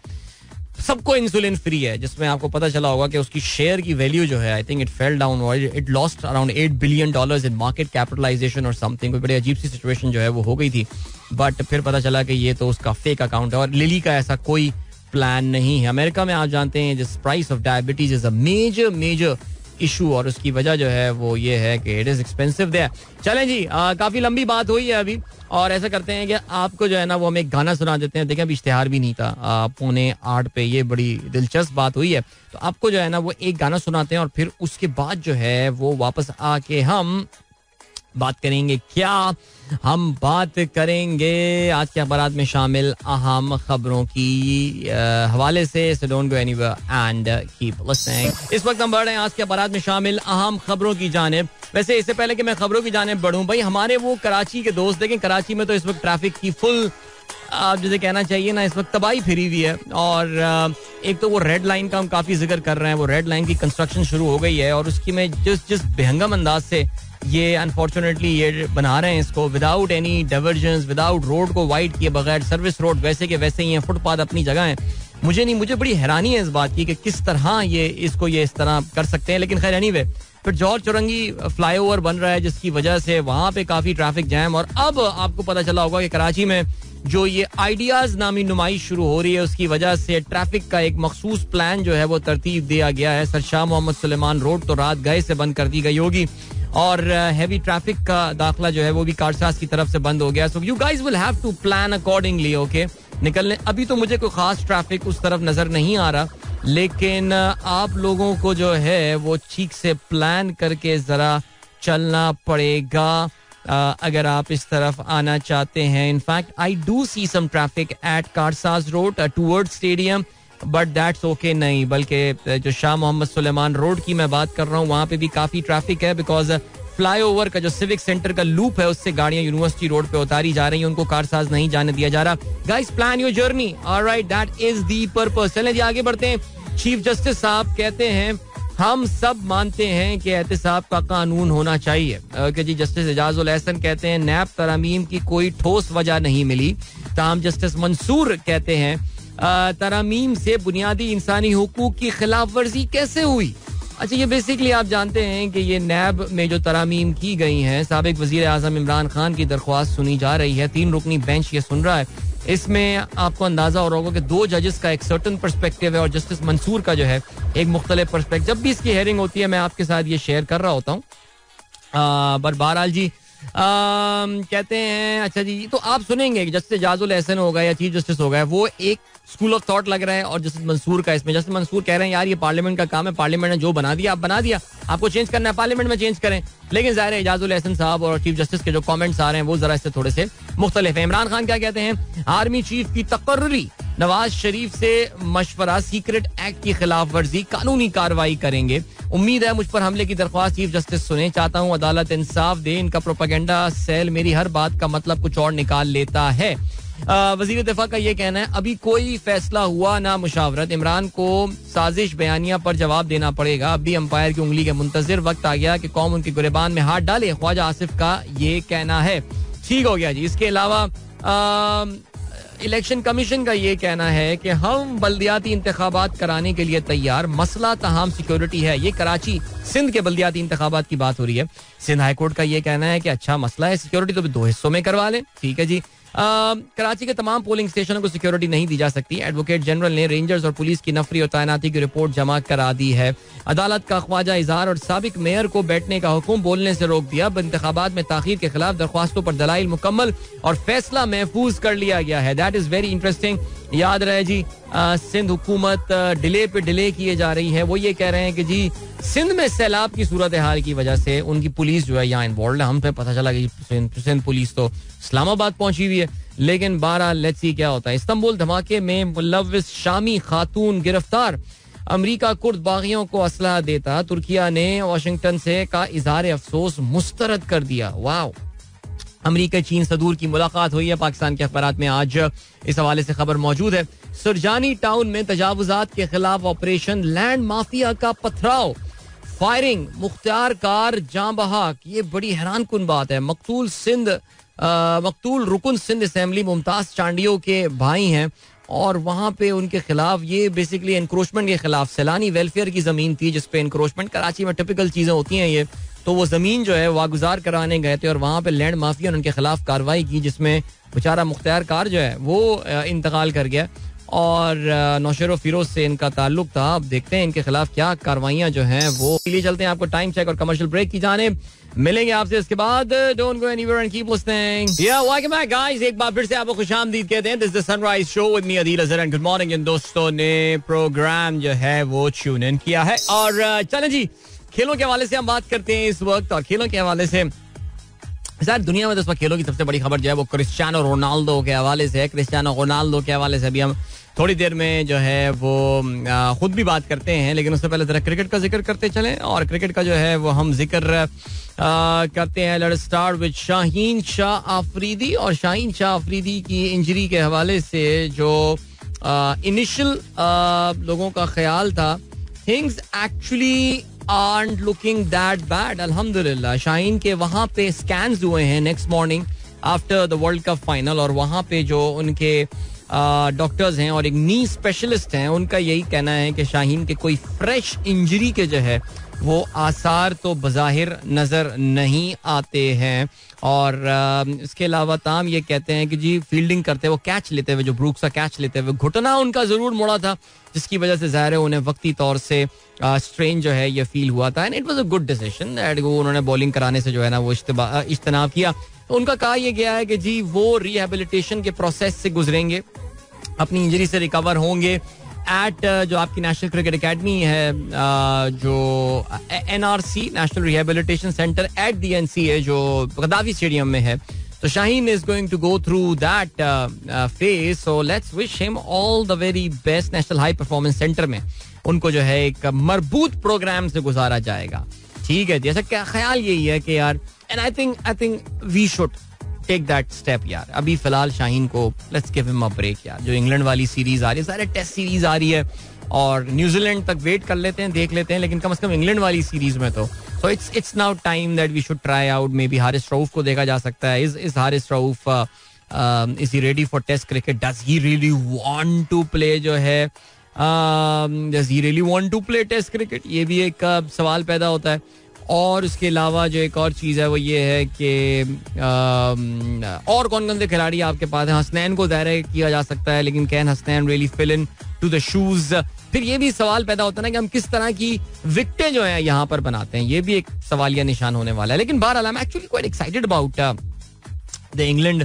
सबको इंसुलिन फ्री है. जिसमें आपको पता चला होगा कि उसकी शेयर की वैल्यू जो है, I think it fell down, it lost around $8 billion in market capitalisation और समथिंग. कोई बड़ी अजीब सी सिचुएशन जो है वो हो गई थी. बट फिर पता चला कि ये तो उसका फेक अकाउंट है और लिली का ऐसा कोई प्लान नहीं है. अमेरिका में आप जानते हैं जिस price of diabetes is a major major issue और उसकी वजह जो है वो ये है कि इट इज एक्सपेंसिव देयर. चलें जी, काफी लंबी बात हुई है अभी और ऐसा करते हैं कि आपको जो है ना वो हम एक गाना सुना देते हैं. देखें अभी इश्तिहार भी नहीं था, 7:45 पे ये बड़ी दिलचस्प बात हुई है. तो आपको जो है ना वो एक गाना सुनाते हैं और फिर उसके बाद जो है वो वापस आके हम बात करेंगे. क्या हम बात करेंगे आज के अखबारात में शामिल अहम खबरों की हवाले से. So don't go anywhere and keep listening. इस वक्त हम बढ़ रहे हैं आज के अखबारात में शामिल अहम खबरों की जानिब. वैसे इससे पहले कि मैं खबरों की जानिब बढ़ूं, भाई हमारे वो कराची के दोस्त, देखें कराची में तो इस वक्त ट्रैफिक की फुल, आप जैसे कहना चाहिए ना, इस वक्त तबाही फिरी हुई है. और एक तो वो रेड लाइन का हम काफ़ी जिक्र कर रहे हैं, वो रेड लाइन की कंस्ट्रक्शन शुरू हो गई है और उसकी में जिस बेहंगम अंदाज से ये अनफॉर्चुनेटली ये बना रहे हैं इसको, without any divergence, without road को वाइड किए बगैर, सर्विस रोड वैसे के वैसे ही हैं, फुटपाथ अपनी जगह हैं. मुझे बड़ी हैरानी है इस बात की कि किस तरह ये इस तरह कर सकते हैं. लेकिन खैर एनीवे, फिर जॉर्ज चौरंगी फ्लाईओवर बन रहा है जिसकी वजह से वहाँ पे काफ़ी ट्रैफिक जैम. और अब आपको पता चला होगा कि कराची में जो ये आइडियाज़ नामी नुमाइश शुरू हो रही है उसकी वजह से ट्रैफिक का एक मखसूस प्लान जो है वो तरतीब दिया गया है. सर शाह मोहम्मद सुलेमान रोड तो रात गए से बंद कर दी गई होगी और हैवी ट्रैफिक का दाखला जो है वो भी कारसाज की तरफ से बंद हो गया. So you guys will have to plan accordingly. Okay, निकलने अभी तो मुझे कोई खास ट्रैफिक उस तरफ नज़र नहीं आ रहा, लेकिन आप लोगों को जो है वो ठीक से प्लान करके ज़रा चलना पड़ेगा अगर आप इस तरफ आना चाहते हैं. In fact I do see some traffic at Karsaz Road towards stadium, but that's okay. नहीं, बल्कि जो शाह मोहम्मद सुलेमान रोड की मैं बात कर रहा हूँ वहाँ पे भी काफ़ी ट्रैफिक है, बिकॉज फ्लाईओवर का जो सिविक सेंटर का लूप है उससे गाड़ियाँ यूनिवर्सिटी रोड पे उतारी जा रही हैं, उनको कारसाज नहीं जाने दिया जा रहा. Guys, plan your journey, alright, that is the purpose. चलें जी, आगे बढ़ते हैं. चीफ जस्टिस साहब कहते हैं हम सब मानते हैं कि एहतिसाब का कानून होना चाहिए. कि जी जस्टिस एजाजुल अहसन कहते हैं नैब तरामीम की कोई ठोस वजह नहीं मिली. ताहम जस्टिस मंसूर कहते हैं तरामीम से बुनियादी इंसानी हुकूक की खिलाफ वर्जी कैसे हुई. अच्छा, ये बेसिकली आप जानते हैं कि ये नैब में जो तरामीम की गई हैं, साबिक वज़ीर आज़म इमरान खान की दरख्वास्त सुनी जा रही है. 3 रुकनी बेंच ये सुन रहा है. इसमें आपको अंदाजा हो रहा होगा कि 2 जजेस का एक सर्टन पर्सपेक्टिव है और जस्टिस मंसूर का जो है एक मुख्तलिफ पर्सपेक्टिव. जब भी इसकी हेयरिंग होती है मैं आपके साथ ये शेयर कर रहा होता हूँ. पर बहरहाल जी कहते हैं, अच्छा जी तो आप सुनेंगे कि जस्टिस एजाजुल एहसन होगा या चीफ जस्टिस होगा, वो एक स्कूल ऑफ थॉट लग रहा है और जस्टिस मंसूर का इसमें. जस्टिस मंसूर कह रहे हैं यार ये पार्लियामेंट का काम है, पार्लियामेंट ने जो बना दिया आप बना दिया, आपको चेंज करना है पार्लियामेंट में चेंज करें. लेकिन ज़ाहिर है एजाजुल एहसन साहब और चीफ जस्टिस के जो कमेंट्स आ रहे हैं वो जरा इससे थोड़े से मुख्तलिफ हैं. इमरान खान क्या कहते हैं, आर्मी चीफ की तकर्री, नवाज शरीफ से मशवरा, सीक्रेट एक्ट की खिलाफ वर्जी, कानूनी कार्रवाई करेंगे. उम्मीद है मुझ पर हमले की दरख्वास्त चीफ जस्टिस सुने. चाहता हूँ अदालत इंसाफ दे, इनका प्रोपेगेंडा सेल मेरी हर बात का मतलब कुछ और निकाल लेता है. वजीर दिफा का ये कहना है अभी कोई फैसला हुआ ना मुशावरत, इमरान को साजिश बयानिया पर जवाब देना पड़ेगा. अब भी अंपायर की उंगली के मुंतजर, वक्त आ गया कि कौम उनके गुरेबान में हाथ डाले. ख्वाजा आसिफ का ये कहना है. ठीक हो गया जी. इसके अलावा इलेक्शन कमीशन का ये कहना है कि हम बल्दियाती इंतखाबात कराने के लिए तैयार, मसला तहम सिक्योरिटी है. ये कराची सिंध के बल्दियाती इंतखाबात की बात हो रही है. सिंध हाईकोर्ट का ये कहना है कि अच्छा मसला है, सिक्योरिटी तो 2 हिस्सों में करवा लें. ठीक है जी. कराची के तमाम पोलिंग स्टेशनों को सिक्योरिटी नहीं दी जा सकती. एडवोकेट जनरल ने रेंजर्स और पुलिस की नफरी और तैनाती की रिपोर्ट जमा करा दी है. अदालत का ख्वाजा इजहार और साबिक मेयर को बैठने का हुक्म, बोलने से रोक दिया. इंतखाबात में ताखीर के खिलाफ दरख्वास्तों पर दलाइल मुकम्मल और फैसला महफूज कर लिया गया है. That is very interesting. याद रहे जी सिंध हुकूमत डिले पे डिले किए जा रही है. वो ये कह रहे हैं कि जी सिंध में सैलाब की सूरत हाल की वजह से उनकी पुलिस जो है यहाँ इन्वॉल्व है. हमें पता चला कि सिंध पुलिस तो इस्लामाबाद पहुंची हुई है. लेकिन बहरहाल लेट्स सी क्या होता है. इस्तंबुल धमाके में मुलव्विस शामी खातून गिरफ्तार, अमरीका कुर्द बागियों को असलहा देता. तुर्किया ने वाशिंगटन से का इजहार अफसोस मुस्तरद कर दिया. वाह. अमरीका चीन सदूर की मुलाकात हुई है. पाकिस्तान के अखबार में आज इस हवाले से खबर मौजूद है. सुरजानी टाउन में तजावुजात के खिलाफ ऑपरेशन, लैंड माफिया का पथराव, फायरिंग, मुख्तियार कार जां बहाक. ये बड़ी हैरान कुन बात है. मकतूल रुकन सिंध असम्बली मुमताज चांडियो के भाई हैं और वहाँ पे उनके खिलाफ ये बेसिकली एनक्रोचमेंट के खिलाफ, सैलानी वेलफेयर की ज़मीन थी जिसपे एनक्रोचमेंट, कराची में टिपिकल चीज़ें होती हैं ये, तो वो ज़मीन जो है वागुजार कराने गए थे और वहाँ पे लैंड माफिया ने उनके खिलाफ कार्रवाई की जिसमें बेचारा मुख्तियार कार जो है वो इंतकाल कर गया और नौशेरो फिरोज से इनका ताल्लुक था. अब देखते हैं इनके खिलाफ क्या कार्रवाइयाँ जो हैं वो. लिए चलते हैं आपको टाइम चेक और कमर्शियल ब्रेक की जानिब. मिलेंगे आपसे इसके बाद. Don't go anywhere and keep listening. या वेलकम बैक गाइस, एक बार फिर से आपको खुशामदीद कहते हैं. This is the sunrise show with me Adeel Azhar and good morning. इन दोस्तों ने प्रोग्राम जो है वो ट्यून इन किया है और चलें जी खेलों के हवाले से हम बात करते हैं इस वक्त. और खेलों के हवाले से सर दुनिया में तो इस वक्त खेलों की सबसे बड़ी खबर जो है वो क्रिस्टियानो रोनाल्डो के हवाले से है. क्रिस्टियानो रोनाल्डो के हवाले से अभी हम थोड़ी देर में जो है वो खुद भी बात करते हैं, लेकिन उससे पहले ज़रा क्रिकेट का जिक्र करते चलें. और क्रिकेट का जो है वो हम जिक्र करते हैं. Let's start with Shaheen Shah Afridi. और शाहीन शाह आफरीदी की इंजरी के हवाले से जो इनिशियल लोगों का ख्याल था, things actually aren't looking that bad, alhamdulillah. Shaheen के वहाँ पे स्कैन्स हुए हैं next morning after the world cup final और वहाँ पे जो उनके डॉक्टर्स हैं और एक नी स्पेशलिस्ट हैं उनका यही कहना है कि शाहीन के कोई फ्रेश इंजरी के जो है वो आसार तो बज़ाहिर नज़र नहीं आते हैं. और इसके अलावा ताम ये कहते हैं कि जी फील्डिंग करते हुए कैच लेते हुए, जो ब्रूक्स का कैच लेते हुए घुटना उनका ज़रूर मुड़ा था जिसकी वजह से ज़ाहिर है उन्हें वक्ती तौर से स्ट्रेन जो है ये फील हुआ था. And it was a good decision that उन्होंने बॉलिंग कराने से जो है ना वो इज्तनाब किया. तो उनका कहा यह गया है कि जी वो रिहेबिलिटेशन के प्रोसेस से गुजरेंगे, अपनी इंजरी से रिकवर होंगे. एट जो आपकी नेशनल क्रिकेट अकेडमी है, जो NRC national rehabilitation centre at DNCA जो गद्दाफी स्टेडियम में है, तो Shaheen is going to go through that phase. So let's wish him all the very best. National high performance centre में उनको जो है एक मरबूत प्रोग्राम से गुजारा जाएगा. ठीक है, जैसा क्या ख्याल यही है कि यार and I think we should take that step यार. अभी फिलहाल शाहीन को let's give him a break यार. जो इंग्लैंड वाली सीरीज आ रही है, सारे टेस्ट सीरीज आ रही है और न्यूजीलैंड तक वेट कर लेते हैं, देख लेते हैं, लेकिन कम से कम इंग्लैंड वाली सीरीज में तो so it's now time that we should try out. Maybe Haris Rauf को देखा जा सकता है. Is Haris Rauf is he ready for test cricket? Does he really want to play जो है does he really want to play test cricket? ये भी एक सवाल पैदा होता है. और इसके अलावा जो एक और चीज़ है वो ये है कि और कौन कौन से खिलाड़ी आपके पास हैं. हसनैन को दायरा किया जा सकता है, लेकिन can Hasnain really fill in to the shoes. फिर ये भी सवाल पैदा होता है ना कि हम किस तरह की विकटें जो हैं यहाँ पर बनाते हैं, ये भी एक सवालिया निशान होने वाला है. लेकिन बहरहाल I am actually quite excited about the England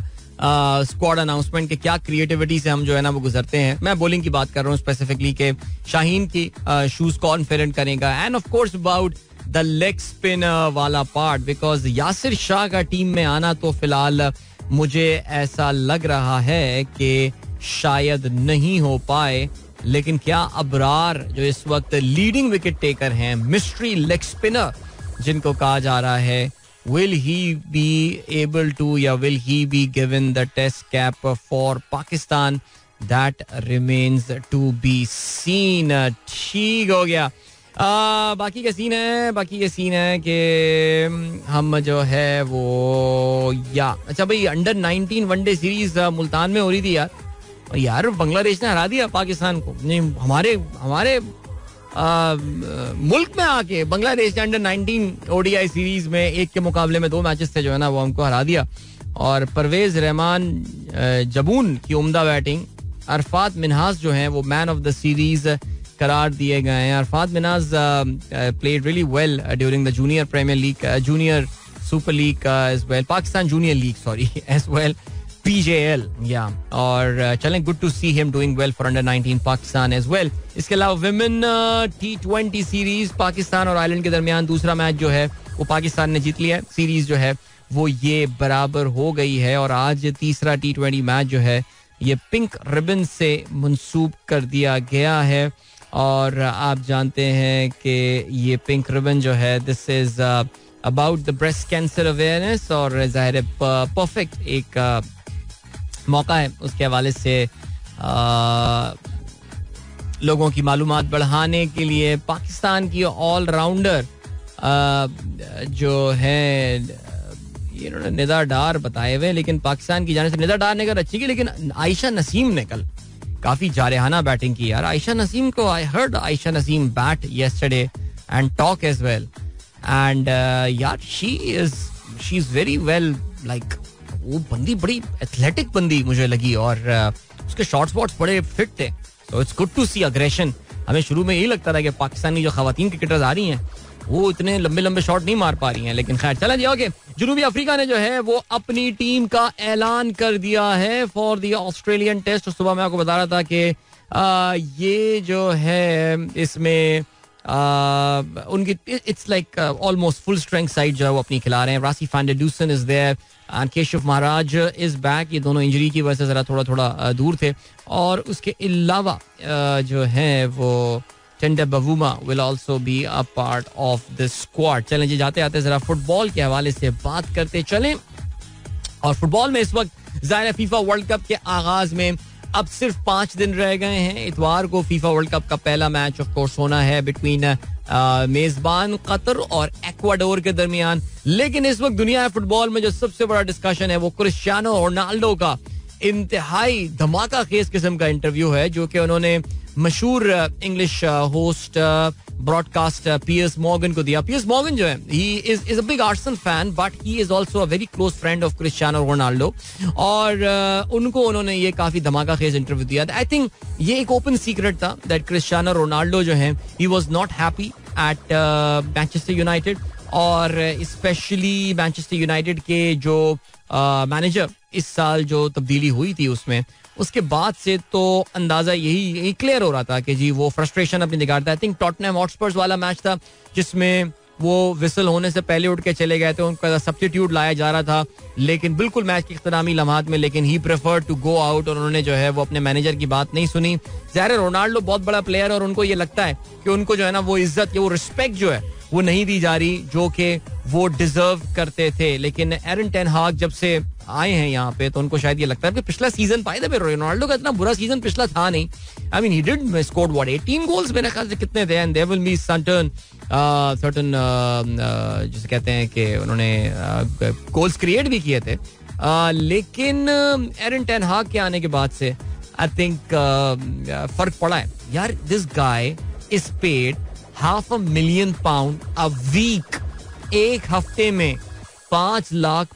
squad announcement के क्या क्रिएटिविटी से हम जो है ना वो गुजरते हैं. मैं बॉलिंग की बात कर रहा हूँ स्पेसिफिकली के शाहीन की शूज़ कौन फिट इन करेगा, and of course about the leg spin वाला पार्ट, बिकॉज यासिर शाह का टीम में आना तो फिलहाल मुझे ऐसा लग रहा है कि शायद नहीं हो पाए. लेकिन क्या अबरार जो इस वक्त लीडिंग विकेट टेकर हैं, मिस्ट्री लेग स्पिनर जिनको कहा जा रहा है, will he be able to या will he be given the test cap for Pakistan, that remains to be seen. ठीक हो गया. बाकी का सीन है कि हम जो है वो या अच्छा भाई अंडर 19 वनडे सीरीज मुल्तान में हो रही थी यार बांग्लादेश ने हरा दिया पाकिस्तान को. नहीं, हमारे मुल्क में आके बांग्लादेश ने अंडर 19 ओडीआई सीरीज में एक के मुकाबले में दो मैचेस थे जो है ना वो हमको हरा दिया. और परवेज रहमान जबून की उम्दा बैटिंग, अरफात मिन्हास जो हैं वो मैन ऑफ द सीरीज करार दिए गए हैं. Arfat Minhas played really well during the junior premier league, junior super league as well, Pakistan junior league sorry as well, PJL. या और चलें, good to see him doing well for under 19 Pakistan as well. इसके अलावा women T20 series Pakistan और Ireland के दरमियान दूसरा match जो है वो पाकिस्तान ने जीत लिया है. सीरीज जो है वो ये बराबर हो गई है. और आज तीसरा T20 मैच जो है ये पिंक रिबन से मंसूब कर दिया गया है. और आप जानते हैं कि ये पिंक रिबन जो है this is about the breast cancer awareness, और ज़ाहिर है परफेक्ट एक मौका है उसके हवाले से लोगों की मालूमात बढ़ाने के लिए. पाकिस्तान की ऑलराउंडर जो है इन्होंने निदा डार बताए हुए, लेकिन पाकिस्तान की जाने से निदा डार ने कल अच्छी की, लेकिन आयशा नसीम ने कल काफ़ी जारहाना बैटिंग की यार. आयशा नसीम को I heard Ayesha Naseem bat yesterday and talk as well, and यार she is very well. Like वो बंदी बड़ी एथलेटिक बंदी मुझे लगी, और उसके शॉट्स वॉट्स बड़े फिट थे. So it's good to see aggression. हमें शुरू में यही लगता था कि पाकिस्तानी जो खवातीन क्रिकेटर्स आ रही हैं वो इतने लंबे लंबे शॉट नहीं मार पा रही हैं, लेकिन खैर चला जी. ओके, जनूबी अफ्रीका ने जो है वो अपनी टीम का ऐलान कर दिया है फॉर द ऑस्ट्रेलियन टेस्ट. सुबह मैं आपको बता रहा था कि ये जो है इसमें उनकी it's like almost full strength side जो है वो अपनी खिला रहे हैं. Rassie van der Dussen is there and Keshav Maharaj is back. ये दोनों इंजरी की वजह से ज़रा थोड़ा थोड़ा दूर थे. और उसके अलावा जो है वो Temba Bavuma will also be a part of the squad. चलें जी, जाते आते ज़रा फुटबॉल के हवाले से बात करते चलें. और फुटबॉल में इस वक्त ज़ाहिर फीफा वर्ल्ड कप के आगाज़ में अब सिर्फ 5 दिन रह गए हैं. इतवार को फीफा वर्ल्ड कप का पहला मैच ऑफ कोर्स होना है बिटवीन मेज़बान कतर और एक्वाडोर के दरमियान. लेकिन इस वक्त दुनिया फुटबॉल में जो सबसे बड़ा डिस्कशन है वो क्रिस्टियानो रोनाल्डो का इंतहाई धमाका खेज किस्म का इंटरव्यू है जो कि उन्होंने मशहूर English host broadcast Piers Morgan को दिया. पीयर्स मॉर्गन जो है he is a big Arsenal fan, but he is also a very close friend of Cristiano Ronaldo. और उनको उन्होंने ये काफ़ी धमाका खेज इंटरव्यू दिया. आई थिंक ये एक ओपन सीक्रेट था दैट क्रिस्टियानो रोनाल्डो जो है he was not happy at Manchester United, और स्पेशली मैनचेस्टर यूनाइटेड के जो मैनेजर इस साल जो तब्दीली हुई थी उसमें, उसके बाद से तो अंदाज़ा यही क्लियर हो रहा था कि जी वो फ्रस्ट्रेशन अपनी निकालता. आई थिंक टॉटनहम हॉटस्पर्स वाला मैच था जिसमें वो विसल होने से पहले उठ के चले गए थे, उनका सब्स्टिट्यूट लाया जा रहा था लेकिन बिल्कुल मैच के इख्तितामी लम्हात में, लेकिन he preferred to go out. और उन्होंने जो है वो अपने मैनेजर की बात नहीं सुनी. ज़ाहिर रोनाल्डो बहुत बड़ा प्लेयर है और उनको ये लगता है कि उनको जो है ना वो इज्जत या वो रिस्पेक्ट जो है वो नहीं दी जा रही जो कि वो डिजर्व करते थे. लेकिन एरन टेन हाग जब से आए हैं यहाँ पे तो उनको शायद ये लगता है कि पिछला सीजन पाए थे रोनाल्डो का इतना बुरा सीजन पिछला था नहीं. I mean he did score what 18 goals मेरे ख्याल से कितने थे, and there will be certain जिसे कहते हैं कि उन्होंने गोल्स क्रिएट भी किए थे. लेकिन एरन टेन हाग के आने के बाद से आई थिंक फर्क पड़ा है यार. This guy is paid £500,000 a week. एक हफ्ते में £5 लाख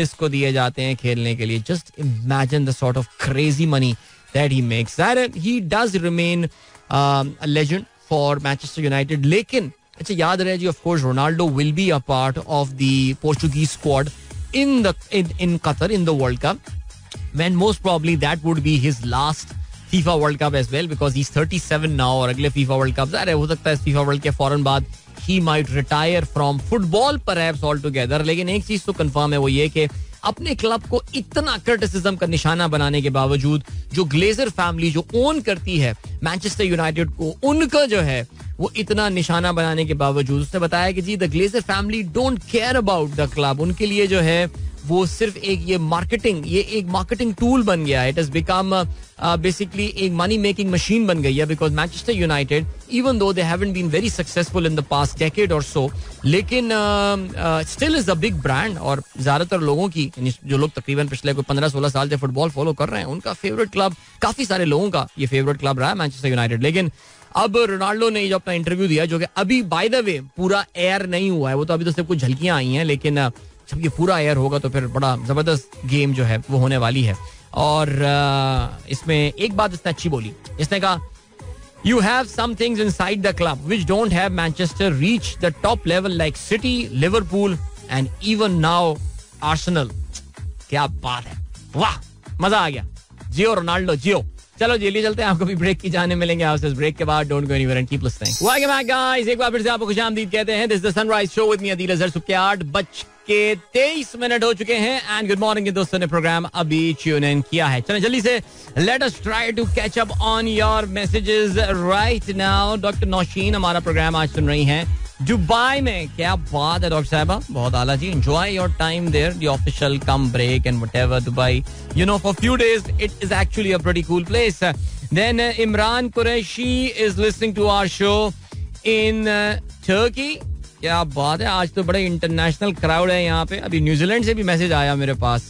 इसको दिए जाते हैं खेलने के लिए. Just imagine the sort of crazy money that he makes. He does remain a legend for Manchester United. लेकिन अच्छा याद रहे जी, of course Ronaldo will be a part of the Portuguese squad in Qatar in the World Cup, when most probably that would be his last FIFA World Cup as well, because he's 37 now. और अगले FIFA World Cup ज़ाहिर है हो सकता है FIFA World के फौरन बाद he might retire from football perhaps altogether. लेकिन एक चीज तो कंफर्म है, वो ये कि अपने क्लब को इतना क्रिटिसिज्म का निशाना बनाने के बावजूद जो ग्लेजर फैमिली जो ओन करती है मैनचेस्टर यूनाइटेड को, उनका जो है वो इतना निशाना बनाने के बावजूद उसने बताया कि जी the Glazer family don't care about the club. उनके लिए जो है वो सिर्फ एक ये एक मार्केटिंग टूल बन गया है. इट हैज बिकम बेसिकली एक मनी मेकिंग मशीन बन गई है. Because Manchester United even though they haven't been very successful in the past decade और सो, लेकिन still is a big brand. और ज्यादातर लोगों की, जो लोग तकरीबन पिछले कोई 15-16 साल से फुटबॉल फॉलो कर रहे हैं, उनका फेवरेट क्लब, काफी सारे लोगों का ये फेवरेट क्लब रहा है मैनचेस्टर यूनाइटेड. लेकिन अब रोनाल्डो ने जो अपना इंटरव्यू दिया, जो कि अभी बाय द वे पूरा एयर नहीं हुआ है, वो तो अभी तो सिर्फ कुछ झलकियां आई हैं, लेकिन जब ये पूरा एयर होगा तो फिर बड़ा जबरदस्त गेम जो है वो होने वाली है. और इसमें एक बात इसने अच्छी बोली, इसने कहा you have some things inside the club which don't have Manchester reach the top level like City, Liverpool and even now Arsenal. क्या बात है, वाह, मजा आ गया. जियो रोनाल्डो, जियो. चलो जी, लिए चलते हैं, आपको भी ब्रेक की जाने मिलेंगे आपसे. ब्रेक के बाद don't go anywhere and keep listening. Welcome back guys, एक बार फिर से आपको खुशामदीद कहते हैं. This is the sunrise show with me Adeel Azhar. सुबह के 8:23 हो चुके हैं एंड गुड मॉर्निंग के दोस्तों ने प्रोग्राम अभी ट्यून इन किया है. चलें जल्दी से, let us try to catch up on your messages right now. Doctor Nausheen हमारा प्रोग्राम आज सुन रही हैं दुबई में. क्या बात है डॉक्टर साहबा, बहुत आला जी. Enjoy your time there, the official come break and whatever. Dubai, you know, for few days it is actually a pretty cool place. Then Imran Qureshi is listening to our show in Turkey. क्या बात है, आज तो बड़े international crowd है यहाँ पे. अभी न्यूजीलैंड से भी मैसेज आया मेरे पास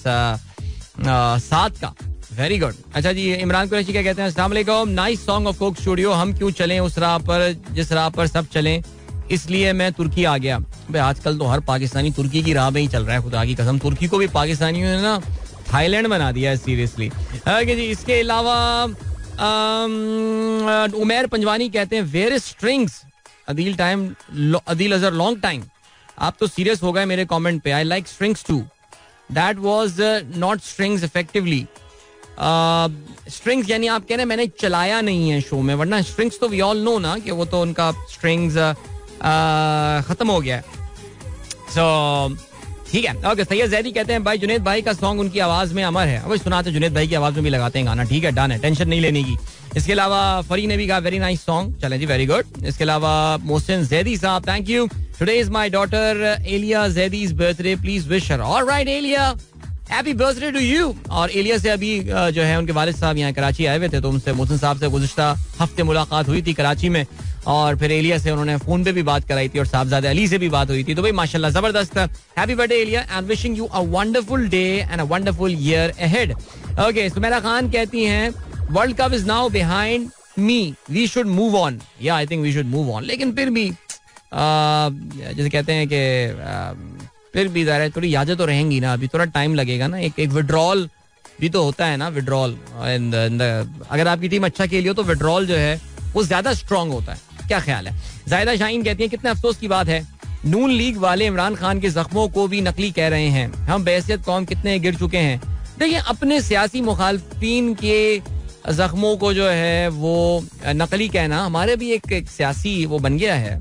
7 का. Very good. अच्छा जी, इमरान कुरैशी क्या कहते हैं, अस्सलाम वालेकुम, nice song of Coke Studio. हम क्यों चलें उस राह पर जिस राह पर सब चलें, इसलिए मैं तुर्की आ गया. भाई आजकल तो हर पाकिस्तानी तुर्की की राह में ही चल रहा है, खुदा की कसम. तुर्की को भी पाकिस्तानियों ने ना थाईलैंड बना दिया है, सीरियसली. जी, इसके अलावा उमेर पंजवानी कहते हैं where is strings Adeel Azhar long time. आप तो सीरियस हो गए मेरे कमेंट पे. I like strings too, that was not strings effectively. Strings यानी आप कह रहे हैं मैंने चलाया नहीं है शो में, वरना स्ट्रिंग्स तो वी ऑल नो ना कि वो तो उनका स्ट्रिंग्स खत्म हो गया है. सो ठीक है, ओके. सैयद जैदी कहते हैं भाई जुनेद भाई का सॉन्ग उनकी आवाज में अमर है. अब सुनाते जुनेद भाई की आवाज में भी लगाते हैं गाना, ठीक है, डन है, टेंशन नहीं लेने की. इसके अलावा फरी ने भी कहा वेरी नाइस सॉन्ग. चलें जी, वेरी गुड. इसके अलावा मोहसिन जैदी साहब, thank you. Today is my daughter Aliya Zaidi's birthday, please wish her. Alright Aliya, happy birthday to you. और एलिया से अभी जो है उनके वालिद साहब यहाँ कराची आए हुए थे, तो उनसे, मोहसिन साहब से गुज़िश्ता हफ्ते मुलाकात हुई थी कराची में, और फिर एलिया से उन्होंने फोन पे भी बात कराई थी और साहबजादे अली से भी बात हुई थी. तो भाई माशाल्लाह जबरदस्त. Happy birthday Aliya and wishing you a wonderful day and a wonderful year ahead. Okay, Sumera Khan कहती हैं world cup is now behind me, we should move on. Yeah I think we should move on, लेकिन फिर भी जैसे कहते हैं कि फिर भी ज़ाहिर है थोड़ी यादें तो रहेंगी ना, अभी थोड़ा टाइम लगेगा ना. एक विड्रॉल भी तो होता है ना, विड्रॉल. अगर आपकी टीम अच्छा खेली हो तो विड्रॉल जो है वो ज्यादा स्ट्रांग होता है. क्या ख्याल है? जाहिदा शाहीन कहती हैं कितना अफसोस की बात है, नून लीग वाले इमरान खान के जख्मों को भी नकली कह रहे हैं. हम बहसियत कौम कितने गिर चुके हैं. देखिए, अपने सियासी मुखालफीन के जख्मों को जो है वो नकली कहना हमारे भी एक सियासी वो बन गया है,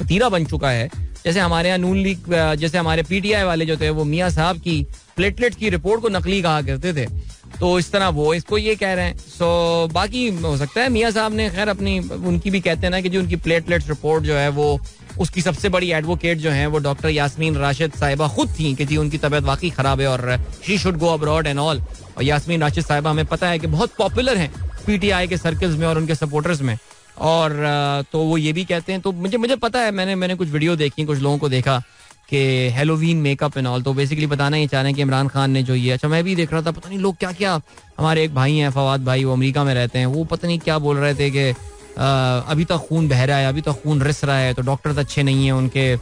वतीरा बन चुका है. जैसे हमारे यहाँ नून लीग, जैसे हमारे पीटीआई वाले जो थे वो मियाँ साहब की प्लेटलेट की रिपोर्ट को नकली कहा करते थे, तो इस तरह वो इसको ये कह रहे हैं. सो बाकी हो सकता है मियाँ साहब ने, खैर, अपनी उनकी भी कहते हैं ना कि जो उनकी प्लेटलेट रिपोर्ट जो है वो उसकी सबसे बड़ी एडवोकेट जो हैं वो डॉक्टर यास्मीन राशिद साहिबा खुद थी, कि जी उनकी तबीयत वाकई ख़राब है और she should go abroad and all. और यास्मीन राशिद साहिबा हमें पता है कि बहुत पॉपुलर हैं पीटीआई के सर्कल्स में और उनके सपोर्टर्स में, और तो वो ये भी कहते हैं. तो मुझे पता है, मैंने कुछ वीडियो देखी, कुछ लोगों को देखा कि हेलोवीन मेकअप एंड ऑल. तो बेसिकली बताना ये चाह रहे हैं कि इमरान खान ने जो ये, अच्छा मैं भी देख रहा था पता नहीं लोग क्या क्या, हमारे एक भाई हैं फवाद भाई, वो अमेरिका में रहते हैं, वो पता नहीं क्या बोल रहे थे कि अभी तक खून बह रहा है, अभी तक खून रिस रहा है, तो डॉक्टर्स अच्छे नहीं हैं उनके.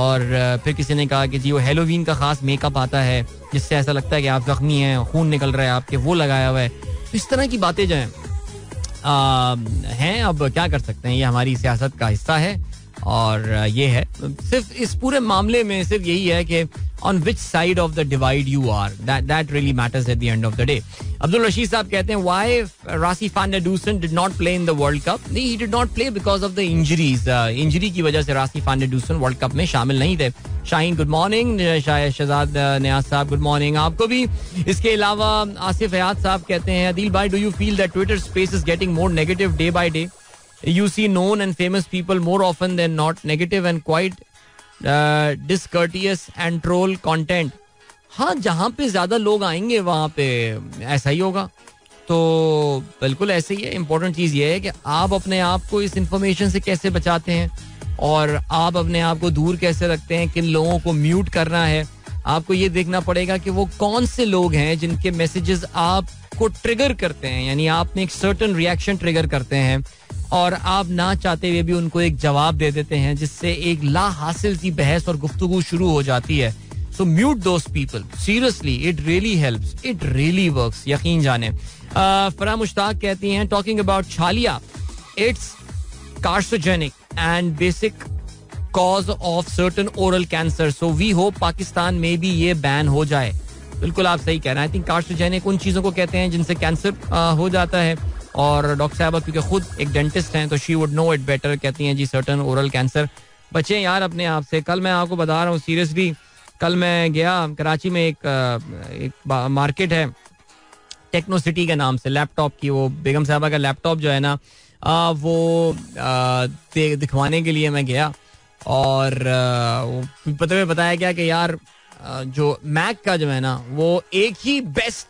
और फिर किसी ने कहा कि जी वो हेलोवीन का ख़ास मेकअप आता है जिससे ऐसा लगता है कि आप जख्मी हैं, खून निकल रहा है आपके, वो लगाया हुआ है. तो इस तरह की बातें जो हैं अब क्या कर सकते हैं, ये हमारी सियासत का हिस्सा है. और ये है सिर्फ इस पूरे मामले में सिर्फ यही है कि on which side of the divide you are, that really matters at the end of the day. Abdul Rashid साहब कहते हैं why Rassie van Dussen did not play in the world cup. He did not play because of the injuries. Injury की वजह से राशि फान-डूसन world cup में शामिल नहीं थे. शाहीन गुड मॉर्निंग, शहजाद न्याज साहब गुड मॉर्निंग आपको भी. इसके अलावा आसिफ हयात साहब कहते हैं अदील भाई do you feel that Twitter space is getting more negative day by day. You see known and famous people more often than not, negative and quite discourteous and troll content. हाँ, जहाँ पे ज़्यादा लोग आएंगे वहाँ पे ऐसा ही होगा. तो बिल्कुल ऐसे ही है. इम्पोर्टेंट चीज़ ये है कि आप अपने आप को इस इंफॉर्मेशन से कैसे बचाते हैं और आप अपने आप को दूर कैसे रखते हैं, किन लोगों को म्यूट करना है. आपको ये देखना पड़ेगा कि वो कौन से लोग हैं जिनके मैसेजेस आपको ट्रिगर करते हैं, यानी आप में एक सर्टन रिएक्शन ट्रिगर करते हैं और आप ना चाहते हुए भी उनको एक जवाब दे देते हैं जिससे एक ला हासिल की बहस और गुफ्तगू शुरू हो जाती है. So mute those people seriously, it really helps, it really works, यकीन जाने. फरा मुश्ताक कहती हैं talking about chhalia, it's carcinogenic and basic cause of certain oral cancer, so we hope Pakistan में भी ये बैन हो जाए. बिल्कुल आप सही कह रहे हैं. आई थिंक कार्सिनोजेनिक उन चीज़ों को कहते हैं जिनसे कैंसर हो जाता है. और डॉक्टर साहबा क्योंकि खुद एक डेंटिस्ट हैं तो she would know it better. कहती हैं जी सर्टन ओरल कैंसर, बचें यार अपने आप से. कल मैं आपको बता रहा हूँ सीरियसली, कल मैं गया कराची में, एक मार्केट है टेक्नो सिटी के नाम से, लैपटॉप की, वो बेगम साहबा का लैपटॉप जो है ना वो दिखवाने के लिए मैं गया. और पता बताया गया कि यार जो मैक का जो है ना वो एक ही बेस्ट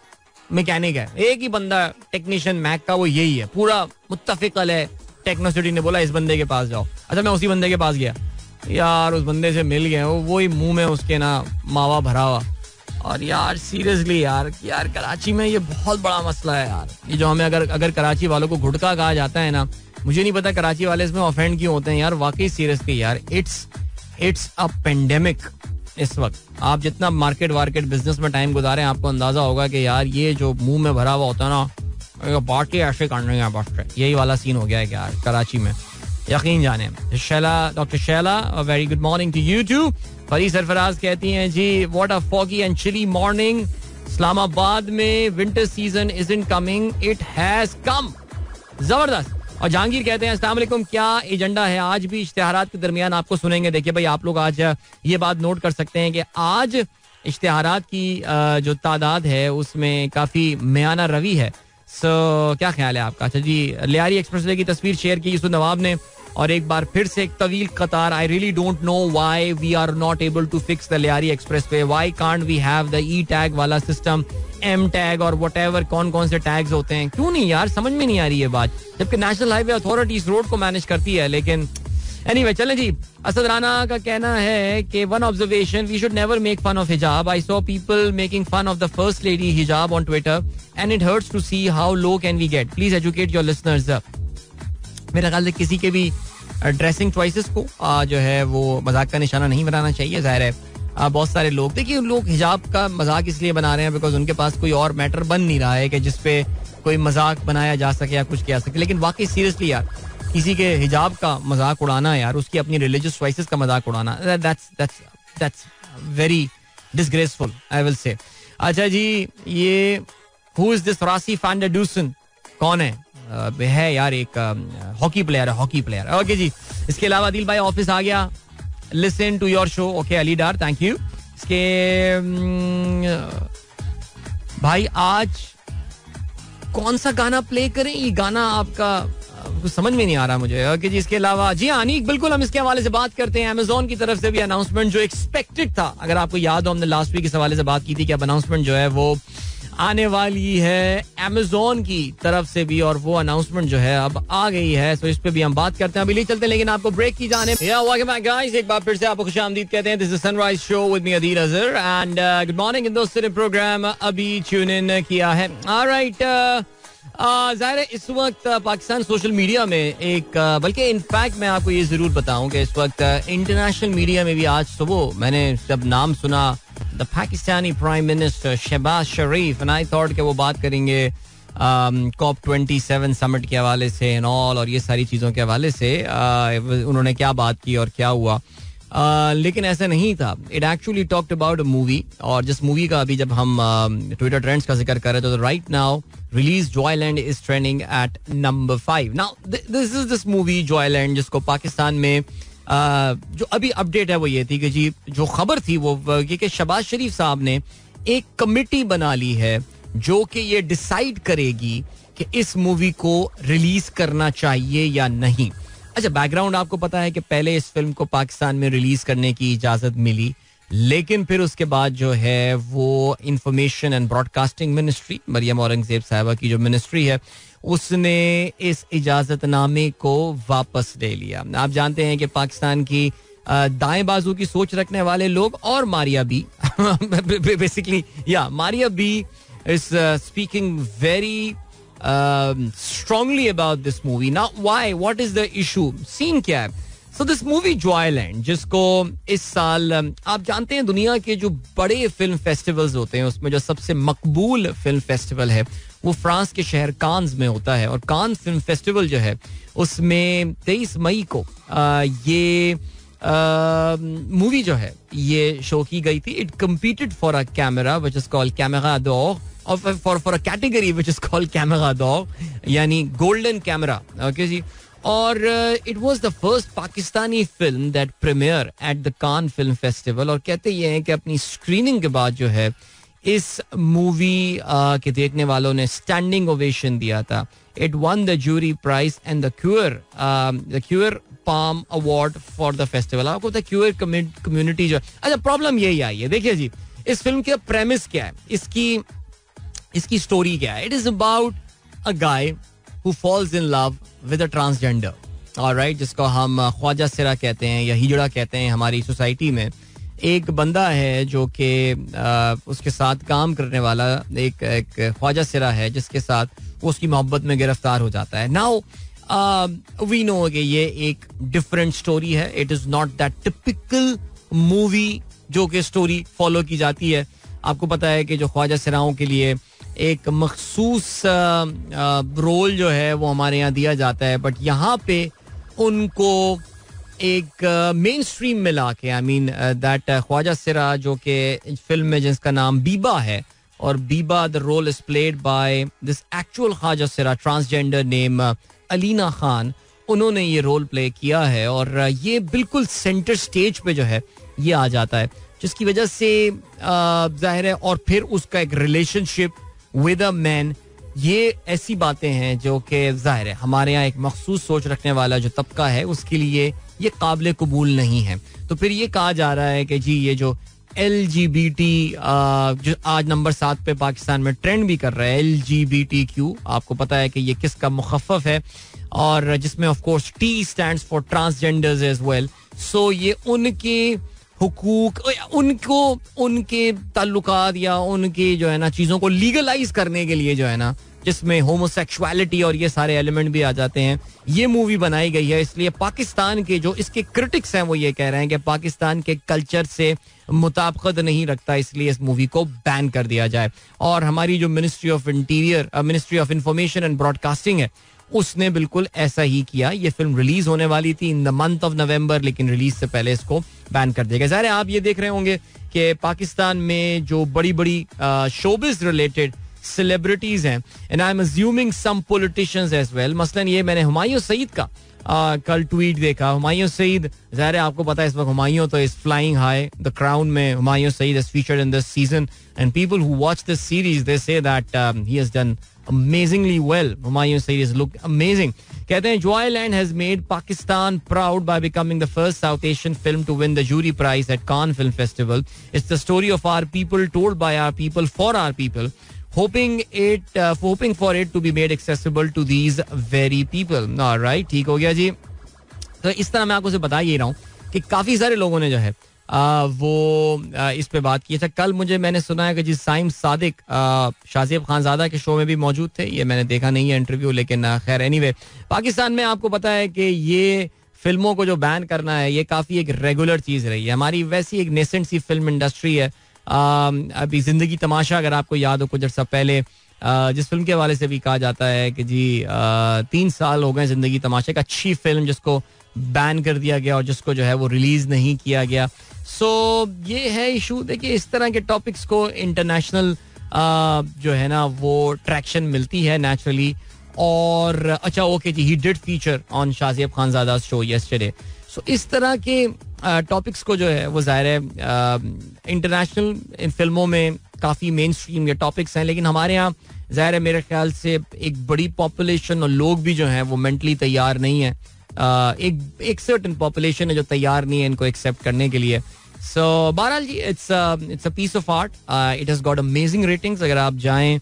मैकेनिक है, एक ही बंदा टेक्नीशियन मैक का वो यही है, पूरा मुत्तफिकल है. टेक्नोसिटी ने बोला इस बंदे के पास जाओ. अच्छा मैं उसी बंदे के पास गया यार, उस बंदे से मिल गए, वो ही मुंह में उसके ना मावा भरा हुआ. और यार सीरियसली यार कराची में ये बहुत बड़ा मसला है यार, ये जो हमें अगर कराची वालों को गुटका कहा जाता है ना, मुझे नहीं पता कराची वाले इसमें ऑफेंड क्यों होते हैं यार. वाकई सीरियसली यार इट्स अ पेंडेमिक. इस वक्त आप जितना मार्केट वार्केट बिजनेस में टाइम गुजारें आपको अंदाजा होगा कि यार ये जो मुंह में भरा हुआ होता है ना, बाटी ऐसे काटने का बात, यही वाला सीन हो गया है यार कराची में, यकीन जाने. Shaila, doctor Shaila very good morning to you too. Fari Sarfaraz कहती हैं जी what a foggy and chilly morning, Islamabad में winter season isn't coming, it has come. जबरदस्त. और जहांगीर कहते हैं अस्सलाम वालेकुम, क्या एजेंडा है आज भी इश्तिहारात के दरमियान आपको सुनेंगे. देखिए भाई आप लोग आज ये बात नोट कर सकते हैं कि आज इश्तिहारात की जो तादाद है उसमें काफ़ी म्याना रवि है. सो क्या ख्याल है आपका. अच्छा जी लियारी एक्सप्रेसवे की तस्वीर शेयर की यूसुफ नवाब ने, और एक बार फिर से एक तवील कतार. I really don't know why we are not able to fix the Lyari expressway, why can't we have the E tag वाला सिस्टम, एम टैग और वट एवर कौन कौन से टैग्स होते हैं, क्यों नहीं यार, समझ में नहीं आ रही है बात. जबकि नेशनल हाईवे अथॉरिटी इस रोड को मैनेज करती है, लेकिन एनीवे चलें जी. असद राना का कहना है कि one observation, we should never make fun of hijab. I saw people making fun of the first lady hijab on Twitter and it hurts to see how low can we get. Please educate your listeners. मेरे ख्याल से किसी के भी dressing choices को जो है वो मजाक का निशाना नहीं बनाना चाहिए. जाहिर है बहुत सारे लोग, देखिए लोग हिजाब का मजाक इसलिए बना रहे हैं बिकॉज उनके पास कोई और मैटर बन नहीं रहा है कि जिसपे कोई मजाक बनाया जा सके या कुछ किया सके. लेकिन वाकई सीरियसली यार किसी के हिजाब का मजाक उड़ाना यार, उसकी अपनी रिलीजियस चॉइसेस का मजाक उड़ाना, that's very disgraceful I will say. अच्छा जी ये हु इज दिस राशि फान-डूसन, कौन है यार एक हॉकी प्लेयर. ओके जी. इसके अलावा दिल भाई ऑफिस आ गया, listen to your show. Okay Ali Dar thank you. इसके भाई आज कौन सा गाना प्ले करें, ये गाना आपका कुछ समझ में नहीं आ रहा मुझे. ओके जी. इसके अलावा जी आनी बिल्कुल हम इसके हवाले से बात करते हैं. अमेजोन की तरफ से भी अनाउंसमेंट जो एक्सपेक्टेड था, अगर आपको याद हो हमने लास्ट वीक इस हवाले से बात की थी कि अब अनाउंसमेंट जो है वो आने वाली है अमेजोन की तरफ से भी, और वो अनाउंसमेंट जो है अब आ गई है, तो इस पे भी हम बात करते हैं. अभी ले चलते हैं लेकिन आपको ब्रेक की जाने. एक बार फिर से आपको खुशामदीद कहते हैं. This is sunrise show with me Adeel Azhar and good morning. इन दोस्तों ने प्रोग्राम अभी ट्यून इन किया है. ऑलराइट, ज़ाहिर है इस वक्त पाकिस्तान सोशल मीडिया में एक, बल्कि इनफैक्ट मैं आपको ये ज़रूर बताऊं कि इस वक्त इंटरनेशनल मीडिया में भी आज सुबह मैंने जब नाम सुना the Pakistani prime minister Shahbaz Sharif, and I thought कि वो बात करेंगे COP27 समिट के हवाले से एंड ऑल, और ये सारी चीज़ों के हवाले से उन्होंने क्या बात की और क्या हुआ, लेकिन ऐसा नहीं था. It actually talked about a movie, और जिस मूवी का अभी जब हम ट्विटर ट्रेंड्स का जिक्र कर रहे थे, तो right now release Joyland is trending at number 5. Now this is this movie Joyland, जिसको पाकिस्तान में जो अभी अपडेट है वो ये थी कि जी जो खबर थी वो ये कि शहबाज शरीफ साहब ने एक कमेटी बना ली है जो कि ये डिसाइड करेगी कि इस मूवी को रिलीज करना चाहिए या नहीं. अच्छा, बैकग्राउंड आपको पता है कि पहले इस फिल्म को पाकिस्तान में रिलीज करने की इजाजत मिली, लेकिन फिर उसके बाद जो है वो information and broadcasting ministry, Maryam Aurangzeb साहिबा की जो मिनिस्ट्री है, उसने इस इजाजतनामे को वापस ले लिया. आप जानते हैं कि पाकिस्तान की दाएं बाजू की सोच रखने वाले लोग और मारिया बी बेसिकली या Maria B is speaking very strongly about this movie. Now why? What is the issue? Scene क्या है? So this movie Joyland, जिसको इस साल आप जानते हैं दुनिया के जो बड़े फिल्म फेस्टिवल्स होते हैं उसमें जो सबसे मकबूल फिल्म फेस्टिवल है वो फ्रांस के शहर कांस में होता है, और कांस फिल्म फेस्टिवल जो है उसमें 23 मई को ये मूवी जो है ये शो की गई थी. It competed for a camera which is called Camera d'Or, for a category which is called Camera d'Or, यानी गोल्डन कैमरा. ओके जी, और it was the first Pakistani film that premiere at the Cannes film festival. और कहते ये हैं कि अपनी screening के बाद जो है इस मूवी के देखने वालों ने स्टैंडिंग ओवेशन दिया था. It won the jury prize and the queer palm award for the festival. आपको द क्यूअर कम्युनिटी जो, अच्छा प्रॉब्लम यही आई है. देखिए जी, इस फिल्म के प्रेमिस क्या है, इसकी स्टोरी क्या है. It is about a guy who falls in love with a transgender, alright, जिसको हम ख्वाजा सिरा कहते हैं या हिजड़ा कहते हैं हमारी सोसाइटी में. एक बंदा है जो कि उसके साथ काम करने वाला एक ख्वाजा सिरा है जिसके साथ वो उसकी मोहब्बत में गिरफ्तार हो जाता है. नाउ वी नो कि ये एक डिफरेंट स्टोरी है. It is not that typical movie जो कि स्टोरी फॉलो की जाती है. आपको पता है कि जो ख्वाजा सिराओं के लिए एक मखसूस रोल जो है वो हमारे यहाँ दिया जाता है, बट यहाँ पे उनको एक मेन स्ट्रीम में ला के, आई मीन दैट ख्वाजा सिरा जो कि फिल्म में जिसका नाम बीबा है, और Biba the role is played by this actual khwaja sira transgender name Alina Khan, उन्होंने ये रोल प्ले किया है. और ये बिल्कुल सेंटर स्टेज पे जो है ये आ जाता है, जिसकी वजह से जाहिर है, और फिर उसका एक रिलेशनशिप विद अ मैन. ये ऐसी बातें हैं जो कि जाहिर है हमारे यहाँ एक मखसूस सोच रखने वाला जो तबका है उसके लिए ये काबिल कबूल नहीं है. तो फिर ये कहा जा रहा है कि जी ये जो LGBT जो आज नंबर 7 पे पाकिस्तान में ट्रेंड भी कर रहा है, LGBTQ, आपको पता है कि ये किसका मुखफ़फ़ है, और जिसमें of course T stands for transgenders as well. So ये उनके हुकूक, उनको उनके ताल्लुकात या उनके जो है ना चीज़ों को लीगलाइज करने के लिए जो है ना, जिसमें होमोसेक्सुअलिटी और ये सारे एलिमेंट भी आ जाते हैं, ये मूवी बनाई गई है. इसलिए पाकिस्तान के जो इसके क्रिटिक्स हैं वो ये कह रहे हैं कि पाकिस्तान के कल्चर से मुताबिकत नहीं रखता, इसलिए इस मूवी को बैन कर दिया जाए. और हमारी जो ministry of information and broadcasting है उसने बिल्कुल ऐसा ही किया. ये फिल्म रिलीज होने वाली थी in the month of November, लेकिन रिलीज से पहले इसको बैन कर दिया गया. ज़ाहिर है आप ये देख रहे होंगे कि पाकिस्तान में जो बड़ी बड़ी शोबिज़ रिलेटेड सेलिब्रिटीज हैं, and I am assuming some politicians as well, मसलन ये मैंने हुमायूं सईद का कल ट्वीट देखा. हुमायूं सईद, ज़ाहिर है आपको पता है इस वक्त हुमायूं तो is flying high. The crown में Humayun Saeed is featured in this season, and people who watch this series they say that he has done amazingly well. Humayun series look amazing. कहते हैं Joyland has made Pakistan proud by becoming the first South Asian film to win the jury prize at Cannes Film Festival. It's the story of our people told by our people for our people. hoping for it to be made accessible to these very people. Alright, ठीक हो गया जी. तो इस तरह मैं आपको बता ये रहा हूँ कि काफ़ी सारे लोगों ने जो है वो इस पे बात की. अच्छा, कल मुझे मैंने सुना है कि जी साइम सादिक शाज़ेब खानज़ादा के शो में भी मौजूद थे. ये मैंने देखा नहीं है इंटरव्यू, लेकिन खैर एनीवे, पाकिस्तान में आपको पता है कि ये फिल्मों को जो बैन करना है ये काफ़ी एक रेगुलर चीज़ रही है. हमारी वैसी एक नेसेंट सी फिल्म इंडस्ट्री है. अभी ज़िंदगी तमाशा अगर आपको याद हो कुछ अर्सा पहले, जिस फिल्म के हवाले से भी कहा जाता है कि जी 3 साल हो गए ज़िंदगी तमाशा, एक अच्छी फिल्म जिसको बैन कर दिया गया और जिसको जो है वो रिलीज़ नहीं किया गया. सो ये है इशू. देखिए इस तरह के टॉपिक्स को इंटरनेशनल जो है ना वो ट्रैक्शन मिलती है नेचुरली. और अच्छा ओके जी, he did feature on Shahzeb Khanzada show yesterday. So इस तरह के टॉपिक्स को जो है वो ज़ाहिर है इंटरनेशनल फिल्मों में काफ़ी मेन स्ट्रीम ये टॉपिक्स हैं, लेकिन हमारे यहाँ ज़ाहिर है मेरे ख्याल से एक बड़ी पॉपुलेशन और लोग भी जो हैं वो मेंटली तैयार नहीं है. एक सर्टन पॉपुलेशन है जो तैयार नहीं है इनको एक्सेप्ट करने के लिए. सो बहरहाल जी it's a piece of art. It has got amazing ratings. अगर आप जाएँ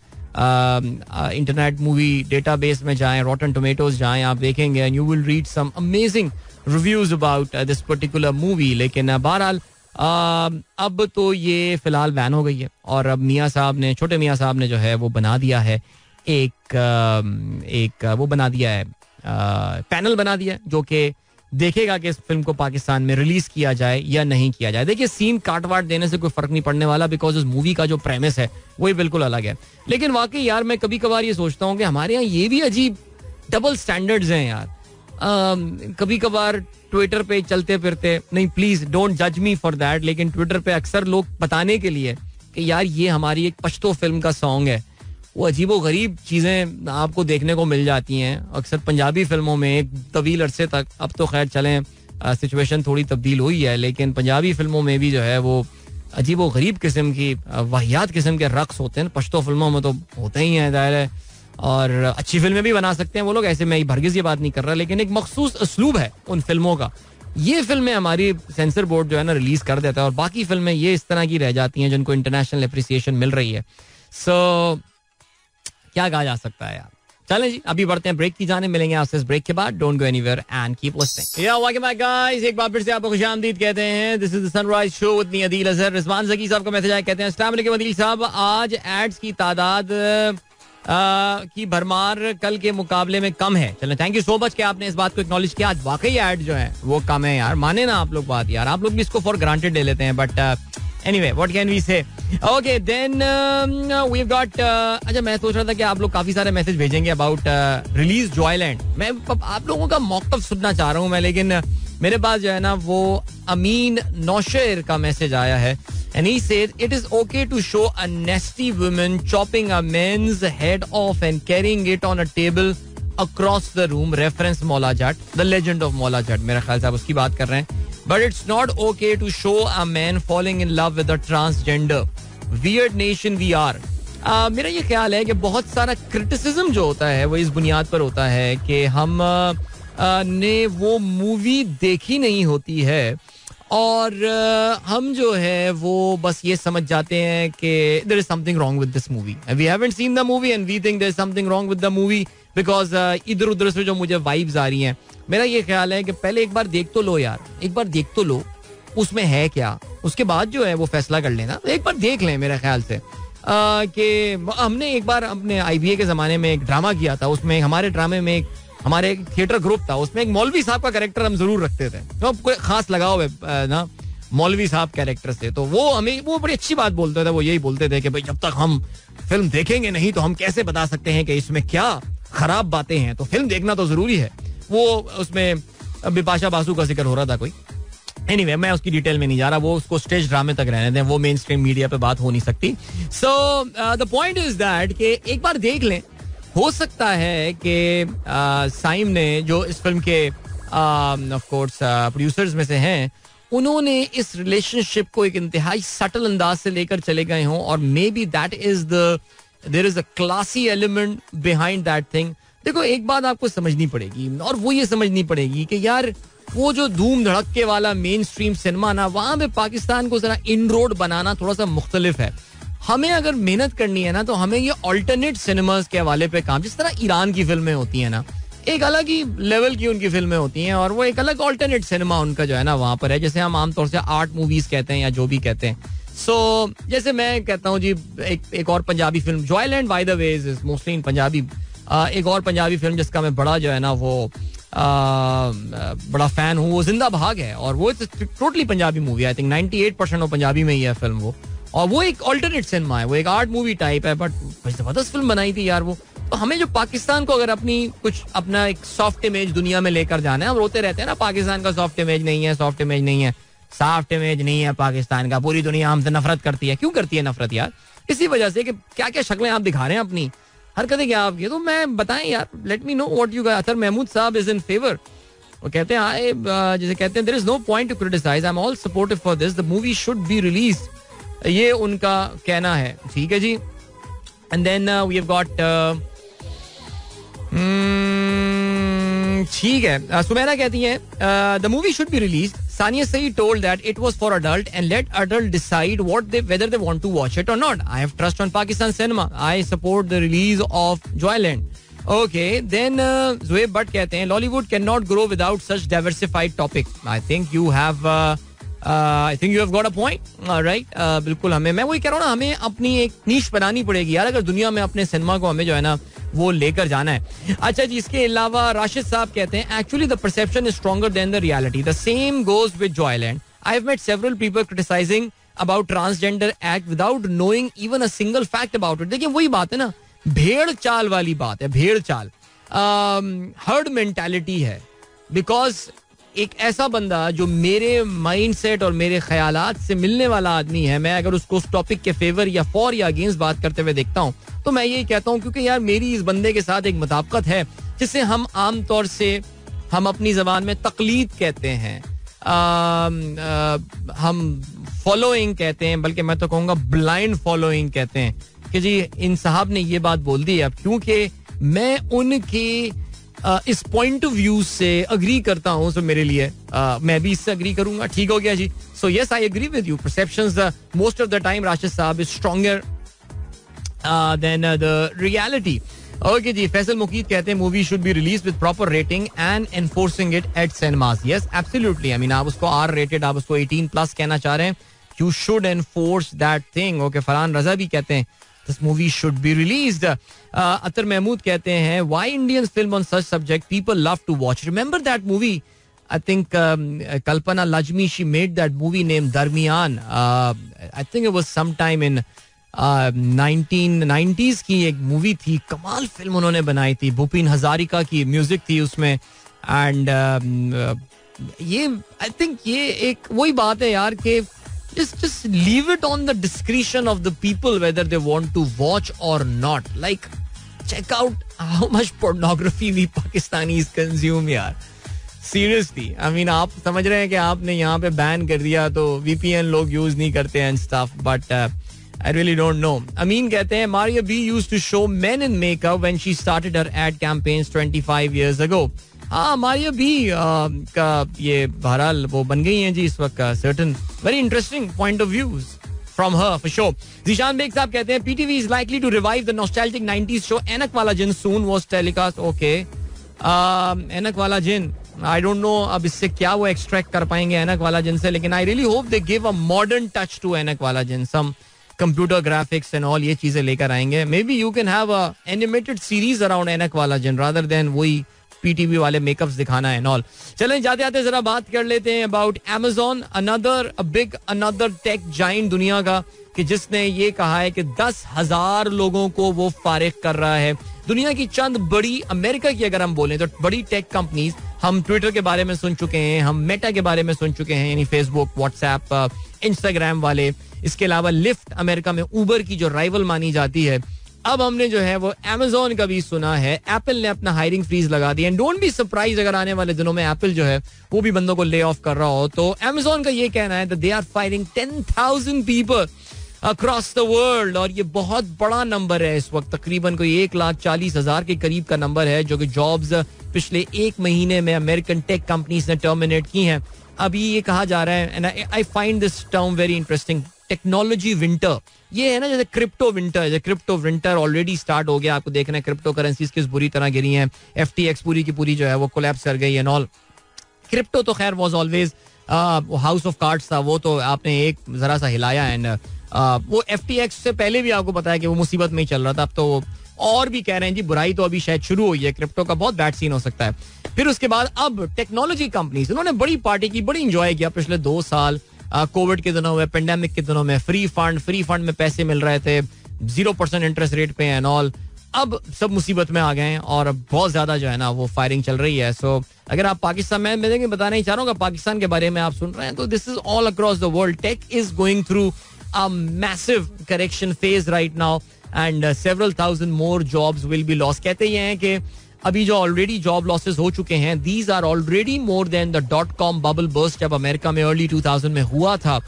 इंटरनेट मूवी डेटाबेस में जाएँ, रॉटन टोमेटोज जाएँ, आप देखेंगे and you will read some amazing reviews about this particular movie. लेकिन बहरहाल अब तो ये फ़िलहाल बैन हो गई है और अब मियाँ साहब ने, छोटे मियाँ साहब ने जो है वो बना दिया है एक वो बना दिया है, पैनल बना दिया जो कि देखेगा कि इस फिल्म को पाकिस्तान में रिलीज किया जाए या नहीं किया जाए. देखिए सीन काटवाट देने से कोई फर्क नहीं पड़ने वाला, बिकॉज उस मूवी का जो प्रेमिस है वही बिल्कुल अलग है. लेकिन वाकई यार मैं कभी कभार ये सोचता हूँ कि हमारे यहाँ ये भी अजीब डबल स्टैंडर्ड्स हैं यार. कभी कभार ट्विटर पे चलते फिरते, नहीं प्लीज डोंट जज मी फॉर दैट, लेकिन ट्विटर पे अक्सर लोग बताने के लिए कि यार ये हमारी एक पश्तो फिल्म का सॉन्ग है, वो अजीबो गरीब चीज़ें आपको देखने को मिल जाती हैं अक्सर पंजाबी फिल्मों में एक तवील अरसे तक. अब तो खैर चलें सिचुएशन थोड़ी तब्दील हुई है, लेकिन पंजाबी फिल्मों में भी जो है वो अजीबो गरीब किस्म की वाहियात किस्म के रक्स होते हैं. पश्तो फिल्मों में तो होते ही हैं दायरे, और अच्छी फिल्में भी बना सकते हैं वो लोग, ऐसे मैं भरगिज़ ये बात नहीं कर रहा, लेकिन एक मखसूस उसलूब है उन फिल्मों का. ये फिल्में हमारी सेंसर बोर्ड जो है ना रिलीज़ कर देता है और बाकी फिल्में ये इस तरह की रह जाती हैं जिनको इंटरनेशनल एप्रिसिएशन मिल रही है. सो क्या कहा जा सकता है यार. चलें जी अभी बढ़ते हैं ब्रेक की जाने, मिलेंगे आपसे इस ब्रेक के बाद. Don't go anywhere and keep listening. या वेलकम बैक गाइस, एक बार फिर से आपको खुशामदीद कहते हैं. This is the sunrise show with me Adeel Azhar. Rizwan Zaki साहब का मैसेज आया, कहते हैं अस्सलाम वालेकुम अदील साहब, आज एड्स की तादाद की भरमार कल के मुकाबले में कम है. चलें, थैंक यू सो मच कि आपने इस बात को एक्नॉलेज किया. आज वाकई एड जो है वो कम है यार, माने ना आप लोग बात यार, आप लोग भी इसको फॉर ग्रांटेड ले लेते हैं, but Anyway, what can we say? Okay, then we've got. अच्छा मैं सोच रहा था कि आप लोग काफी सारे मैसेज भेजेंगे about release Joyland. मैं आप लोगों का मौकफ सुनना चाह रहा हूँ मैं, लेकिन मेरे पास जो है ना वो अमीन नौशेर का मैसेज आया है. And he said it is okay to show a nasty woman chopping a man's head off and carrying it on a table across the room. Reference Maula Jatt, the legend of Maula Jatt. मेरा ख्याल साहब उसकी बात कर रहे हैं. But it's not okay to show a man falling in love with a transgender. Weird nation we are. मेरा ये ख्याल है कि बहुत सारा criticism जो होता है वो इस बुनियाद पर होता है कि हम ने वो मूवी देखी नहीं होती है और हम जो है वो बस ये समझ जाते हैं कि there is something wrong with this movie. We haven't seen the movie and we think there is something wrong with the movie because इधर उधर से जो मुझे वाइब्स आ रही हैं. मेरा ये ख्याल है कि पहले एक बार देख तो लो यार, एक बार देख तो लो उसमें है क्या, उसके बाद जो है वो फैसला कर लेना. एक बार देख लें मेरे ख्याल से कि हमने एक बार अपने IBA के ज़माने में एक ड्रामा किया था, उसमें हमारे ड्रामे में हमारे एक थिएटर ग्रुप था, उसमें एक मौलवी साहब का कैरेक्टर हम ज़रूर रखते थे. तो कोई ख़ास लगाव है ना मौलवी साहब कैरेक्टर से, तो वो हमें वो बड़ी अच्छी बात बोलते थे. वो यही बोलते थे कि भाई जब तक हम फिल्म देखेंगे नहीं तो हम कैसे बता सकते हैं कि इसमें क्या ख़राब बातें हैं, तो फिल्म देखना तो ज़रूरी है. वो उसमें बिपाशा बासु का जिक्र हो रहा था कोई. एनीवे मैं उसकी डिटेल में नहीं जा रहा, वो उसको स्टेज ड्रामे तक रहने दें, वो मेन स्ट्रीम मीडिया पे बात हो नहीं सकती. So the point is that कि एक बार देख लें. हो सकता है कि साइम ने जो इस फिल्म के ऑफ कोर्स प्रोड्यूसर्स में से हैं, उन्होंने इस रिलेशनशिप को एक इंतहाई सटल अंदाज से लेकर चले गए हों और maybe that is there is a classy element behind that thing. देखो एक बात आपको समझनी पड़ेगी और वो ये समझनी पड़ेगी कि यार वो जो धूम धड़के वाला मेन स्ट्रीम सिनेमा ना, वहाँ पे पाकिस्तान को जरा इन रोड बनाना थोड़ा सा मुख्तलिफ है. हमें अगर मेहनत करनी है ना तो हमें ये ऑल्टरनेट सिनेमास के हवाले पे काम, जिस तरह ईरान की फिल्में होती हैं ना, एक अलग ही लेवल की उनकी फिल्में होती हैं और वो एक अलग ऑल्टरनेट सिनेमा उनका जो है ना वहाँ पर है, जैसे हम आमतौर से आर्ट मूवीज कहते हैं या जो भी कहते हैं. सो जैसे मैं कहता हूँ जी एक और Punjabi film Joyland by the way is mostly in Punjabi, एक और पंजाबी फिल्म जिसका मैं बड़ा जो है ना वो बड़ा फैन हूँ वो जिंदा भाग है, और वो totally Punjabi movie, I think 98% वो पंजाबी में ही है फिल्म वो, और वो एक ऑल्टरनेट सिनेमा है, वो एक आर्ट मूवी टाइप है, बट जबरदस्त फिल्म बनाई थी यार वो. तो हमें जो पाकिस्तान को अगर अपनी कुछ अपना एक सॉफ्ट इमेज दुनिया में लेकर जाना है, हम रोते रहते हैं ना पाकिस्तान का सॉफ्ट इमेज नहीं है, सॉफ्ट इमेज नहीं है, सॉफ्ट इमेज नहीं है पाकिस्तान का, पूरी दुनिया हमसे नफरत करती है. क्यों करती है नफरत यार? इसी वजह से कि क्या क्या शक्लें आप दिखा रहे हैं, अपनी हरकतें क्या आपकी, तो मैं बताएं यार, let me know what you guys. Athar Mahmood साहब इज इन फेवर, वो कहते हैं आई जैसे कहते हैं there is no point to criticise, I am all supportive for this, the movie should be release, ये उनका कहना है. ठीक है जी. And then we have got ठीक है, सुमेरा कहती हैं the movie should be release, Sania Saeed told that it was for adult and let adult decide what they whether they want to watch it और not, I have trust on Pakistan cinema, I support the release of Joyland. Okay, then Zuaib Butt कहते हैं Lollywood can not grow without such diversified topic. I think you have got a point, right. बिल्कुल, हमें, मैं वही कह रहा हूँ ना, हमें अपनी एक नीश बनानी पड़ेगी यार अगर दुनिया में अपने सिनेमा को हमें जो है ना वो लेकर जाना है. अच्छा जी, इसके अलावा राशिद साहब कहते हैं actually the perception is stronger than the reality, the same goes with Joyland, I have met several people criticising about transgender act without knowing even a single fact about it. देखिए वही बात है ना, भेड़ चाल वाली बात है, भेड़ चाल, हर्ड मेंटालिटी है, बिकॉज एक ऐसा बंदा जो मेरे माइंडसेट और मेरे ख्यालात से मिलने वाला आदमी है, मैं अगर उसको उस टॉपिक के फेवर या फॉर या अगेंस्ट बात करते हुए देखता हूँ तो मैं यही कहता हूँ, क्योंकि यार मेरी इस बंदे के साथ एक मुताबिकत है जिसे हम आमतौर से हम अपनी जबान में तकलीद कहते हैं, हम फॉलोइंग कहते हैं, बल्कि मैं तो कहूँगा ब्लाइंड फॉलोइंग कहते हैं कि जी इन साहब ने ये बात बोल दी. अब क्योंकि मैं उनकी इस पॉइंट ऑफ व्यू से अग्री करता हूँ, सो मेरे लिए मैं भी इससे अग्री करूंगा. ठीक हो गया जी. So yes, I agree with you, perceptions most of the time Rashid साहब is stronger than the reality. Okay जी, फैसल मुकीद कहते हैं movie should be release with proper rating and enforcing it at cinemas. Yes absolutely, I mean आप उसको R rated, आप उसको 18+ कहना चाह रहे हैं, you should enforce that thing. Okay, Farhan Raza भी कहते हैं This movie should be released. Atar Mahmood कहते हैं why Indian film on such subject people love to watch. Remember that movie? I think Kalpana Lajmi, she made that movie named Darmiyan. I think it was sometime in 1990s की एक movie थी, कमाल film उन्होंने बनाई थी, भूपेन हजारिका की music थी उसमें, and ये I think ये एक वही बात है यार कि Just leave it on the discretion of the people whether they want to watch or not. Like, check out how much pornography we Pakistanis consume, yaar. Seriously, I mean, आप समझ रहे हैं कि आपने यहाँ पे बैन कर दिया तो VPN लोग यूज नहीं करते हैं and stuff. But I really don't know. Amin कहते हैं Maria B used to show men in makeup when she started her ad campaigns 25 years ago. हाँ, मारिया भी का ये बहरहाल वो बन गई हैं जी इस वक्त का certain very interesting point of views from her for show. Zeeshan Baig साहब कहते हैं PTV is likely to revive the nostalgic 90s show Ainak Wala Jin soon was telecast. Okay, Ainak Wala Jin, I don't no अब इससे क्या वो एक्सट्रैक्ट कर पाएंगे एनक वाला जिन से, लेकिन I really hope they give a modern touch to Ainak Wala Jin, some computer graphics and all, ये चीजें लेकर आएंगे. Maybe you can have a animated series around Ainak Wala Jin rather than वही पीटीवी वाले मेकअप्स दिखाना है नॉल. चलें, जाते आते जरा बात कर लेते हैं about Amazon, another tech giant दुनिया का, कि जिसने ये कहा है कि 10,000 लोगों को वो फारिग कर रहा है. दुनिया की चंद बड़ी, अमेरिका की अगर हम बोलें तो बड़ी टेक कंपनीज, हम ट्विटर के बारे में सुन चुके हैं, हम मेटा के बारे में सुन चुके हैं, यानी फेसबुक, व्हाट्सएप, इंस्टाग्राम वाले, इसके अलावा लिफ्ट, अमेरिका में उबर की जो राइवल मानी जाती है, अब हमने जो है वो Amazon का भी सुना है. एप्पल ने अपना हायरिंग फ्रीज लगा दिया, एंड डोंट बी सरप्राइज अगर आने वाले दिनों में एप्पल जो है वो भी बंदों को ले ऑफ कर रहा हो. तो Amazon का ये कहना है that they are firing 10,000 people across the world, और ये बहुत बड़ा नंबर है. इस वक्त तकरीबन कोई 140,000 के करीब का नंबर है जो कि जॉब्स पिछले एक महीने में अमेरिकन टेक कंपनीज ने टर्मिनेट की हैं. अभी ये कहा जा रहा है, and I find this term very interesting, technology winter, ये है ना जैसे क्रिप्टो विंटर, जैसे क्रिप्टो विंटर ऑलरेडी स्टार्ट हो गया. आपको देखना है क्रिप्टो करेंसीज किस बुरी तरह गिरी हैं, FTX पूरी की पूरी जो है वो कोलैप्स कर गई एंड ऑल. क्रिप्टो तो खैर was always house of cards था, वो तो आपने एक जरा सा हिलाया एंड वो FTX से पहले भी आपको पता है कि वो मुसीबत में ही चल रहा था. अब तो और भी कह रहे हैं जी बुराई तो अभी शायद शुरू हुई है, क्रिप्टो का बहुत बैड सीन हो सकता है. फिर उसके बाद अब टेक्नोलॉजी कंपनीज, उन्होंने बड़ी पार्टी की, बड़ी इंजॉय किया पिछले 2 साल कोविड के दिनों में, पेंडेमिक के दिनों में. फ्री फंड में पैसे मिल रहे थे 0% इंटरेस्ट रेट पे एंड ऑल. अब सब मुसीबत में आ गए हैं और अब बहुत ज़्यादा जो है ना वो फायरिंग चल रही है. सो अगर आप पाकिस्तान में, मैं बताना ही चाह रहा हूँ कि पाकिस्तान के बारे में आप सुन रहे हैं तो this is all across the world. Tech is going through a massive correction phase right now and several thousand more jobs will be lost. कहते ये हैं कि अभी जो already job losses हो चुके हैं, these are already more than the .com bubble burst जब अमेरिका में early 2000 में हुआ था,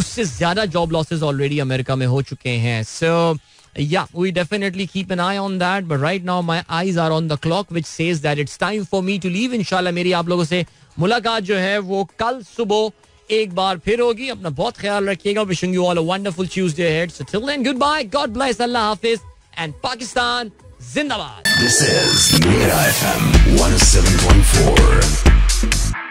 उससे ज़्यादा job losses already अमेरिका में हो चुके हैं. So yeah, we definitely keep an eye on that. But right now my eyes are on the clock which says that it's time for me to leave. इंशाल्लाह मेरी आप लोगों से मुलाकात जो है वो कल सुबह एक बार फिर होगी. अपना बहुत ख्याल रखिएगा. Wishing you all a wonderful Tuesday ahead. So till then good bye, God bless, अल्लाह हाफिज एंड पाकिस्तान जिंदाबाद. दिस इज मेरा FM 107.4.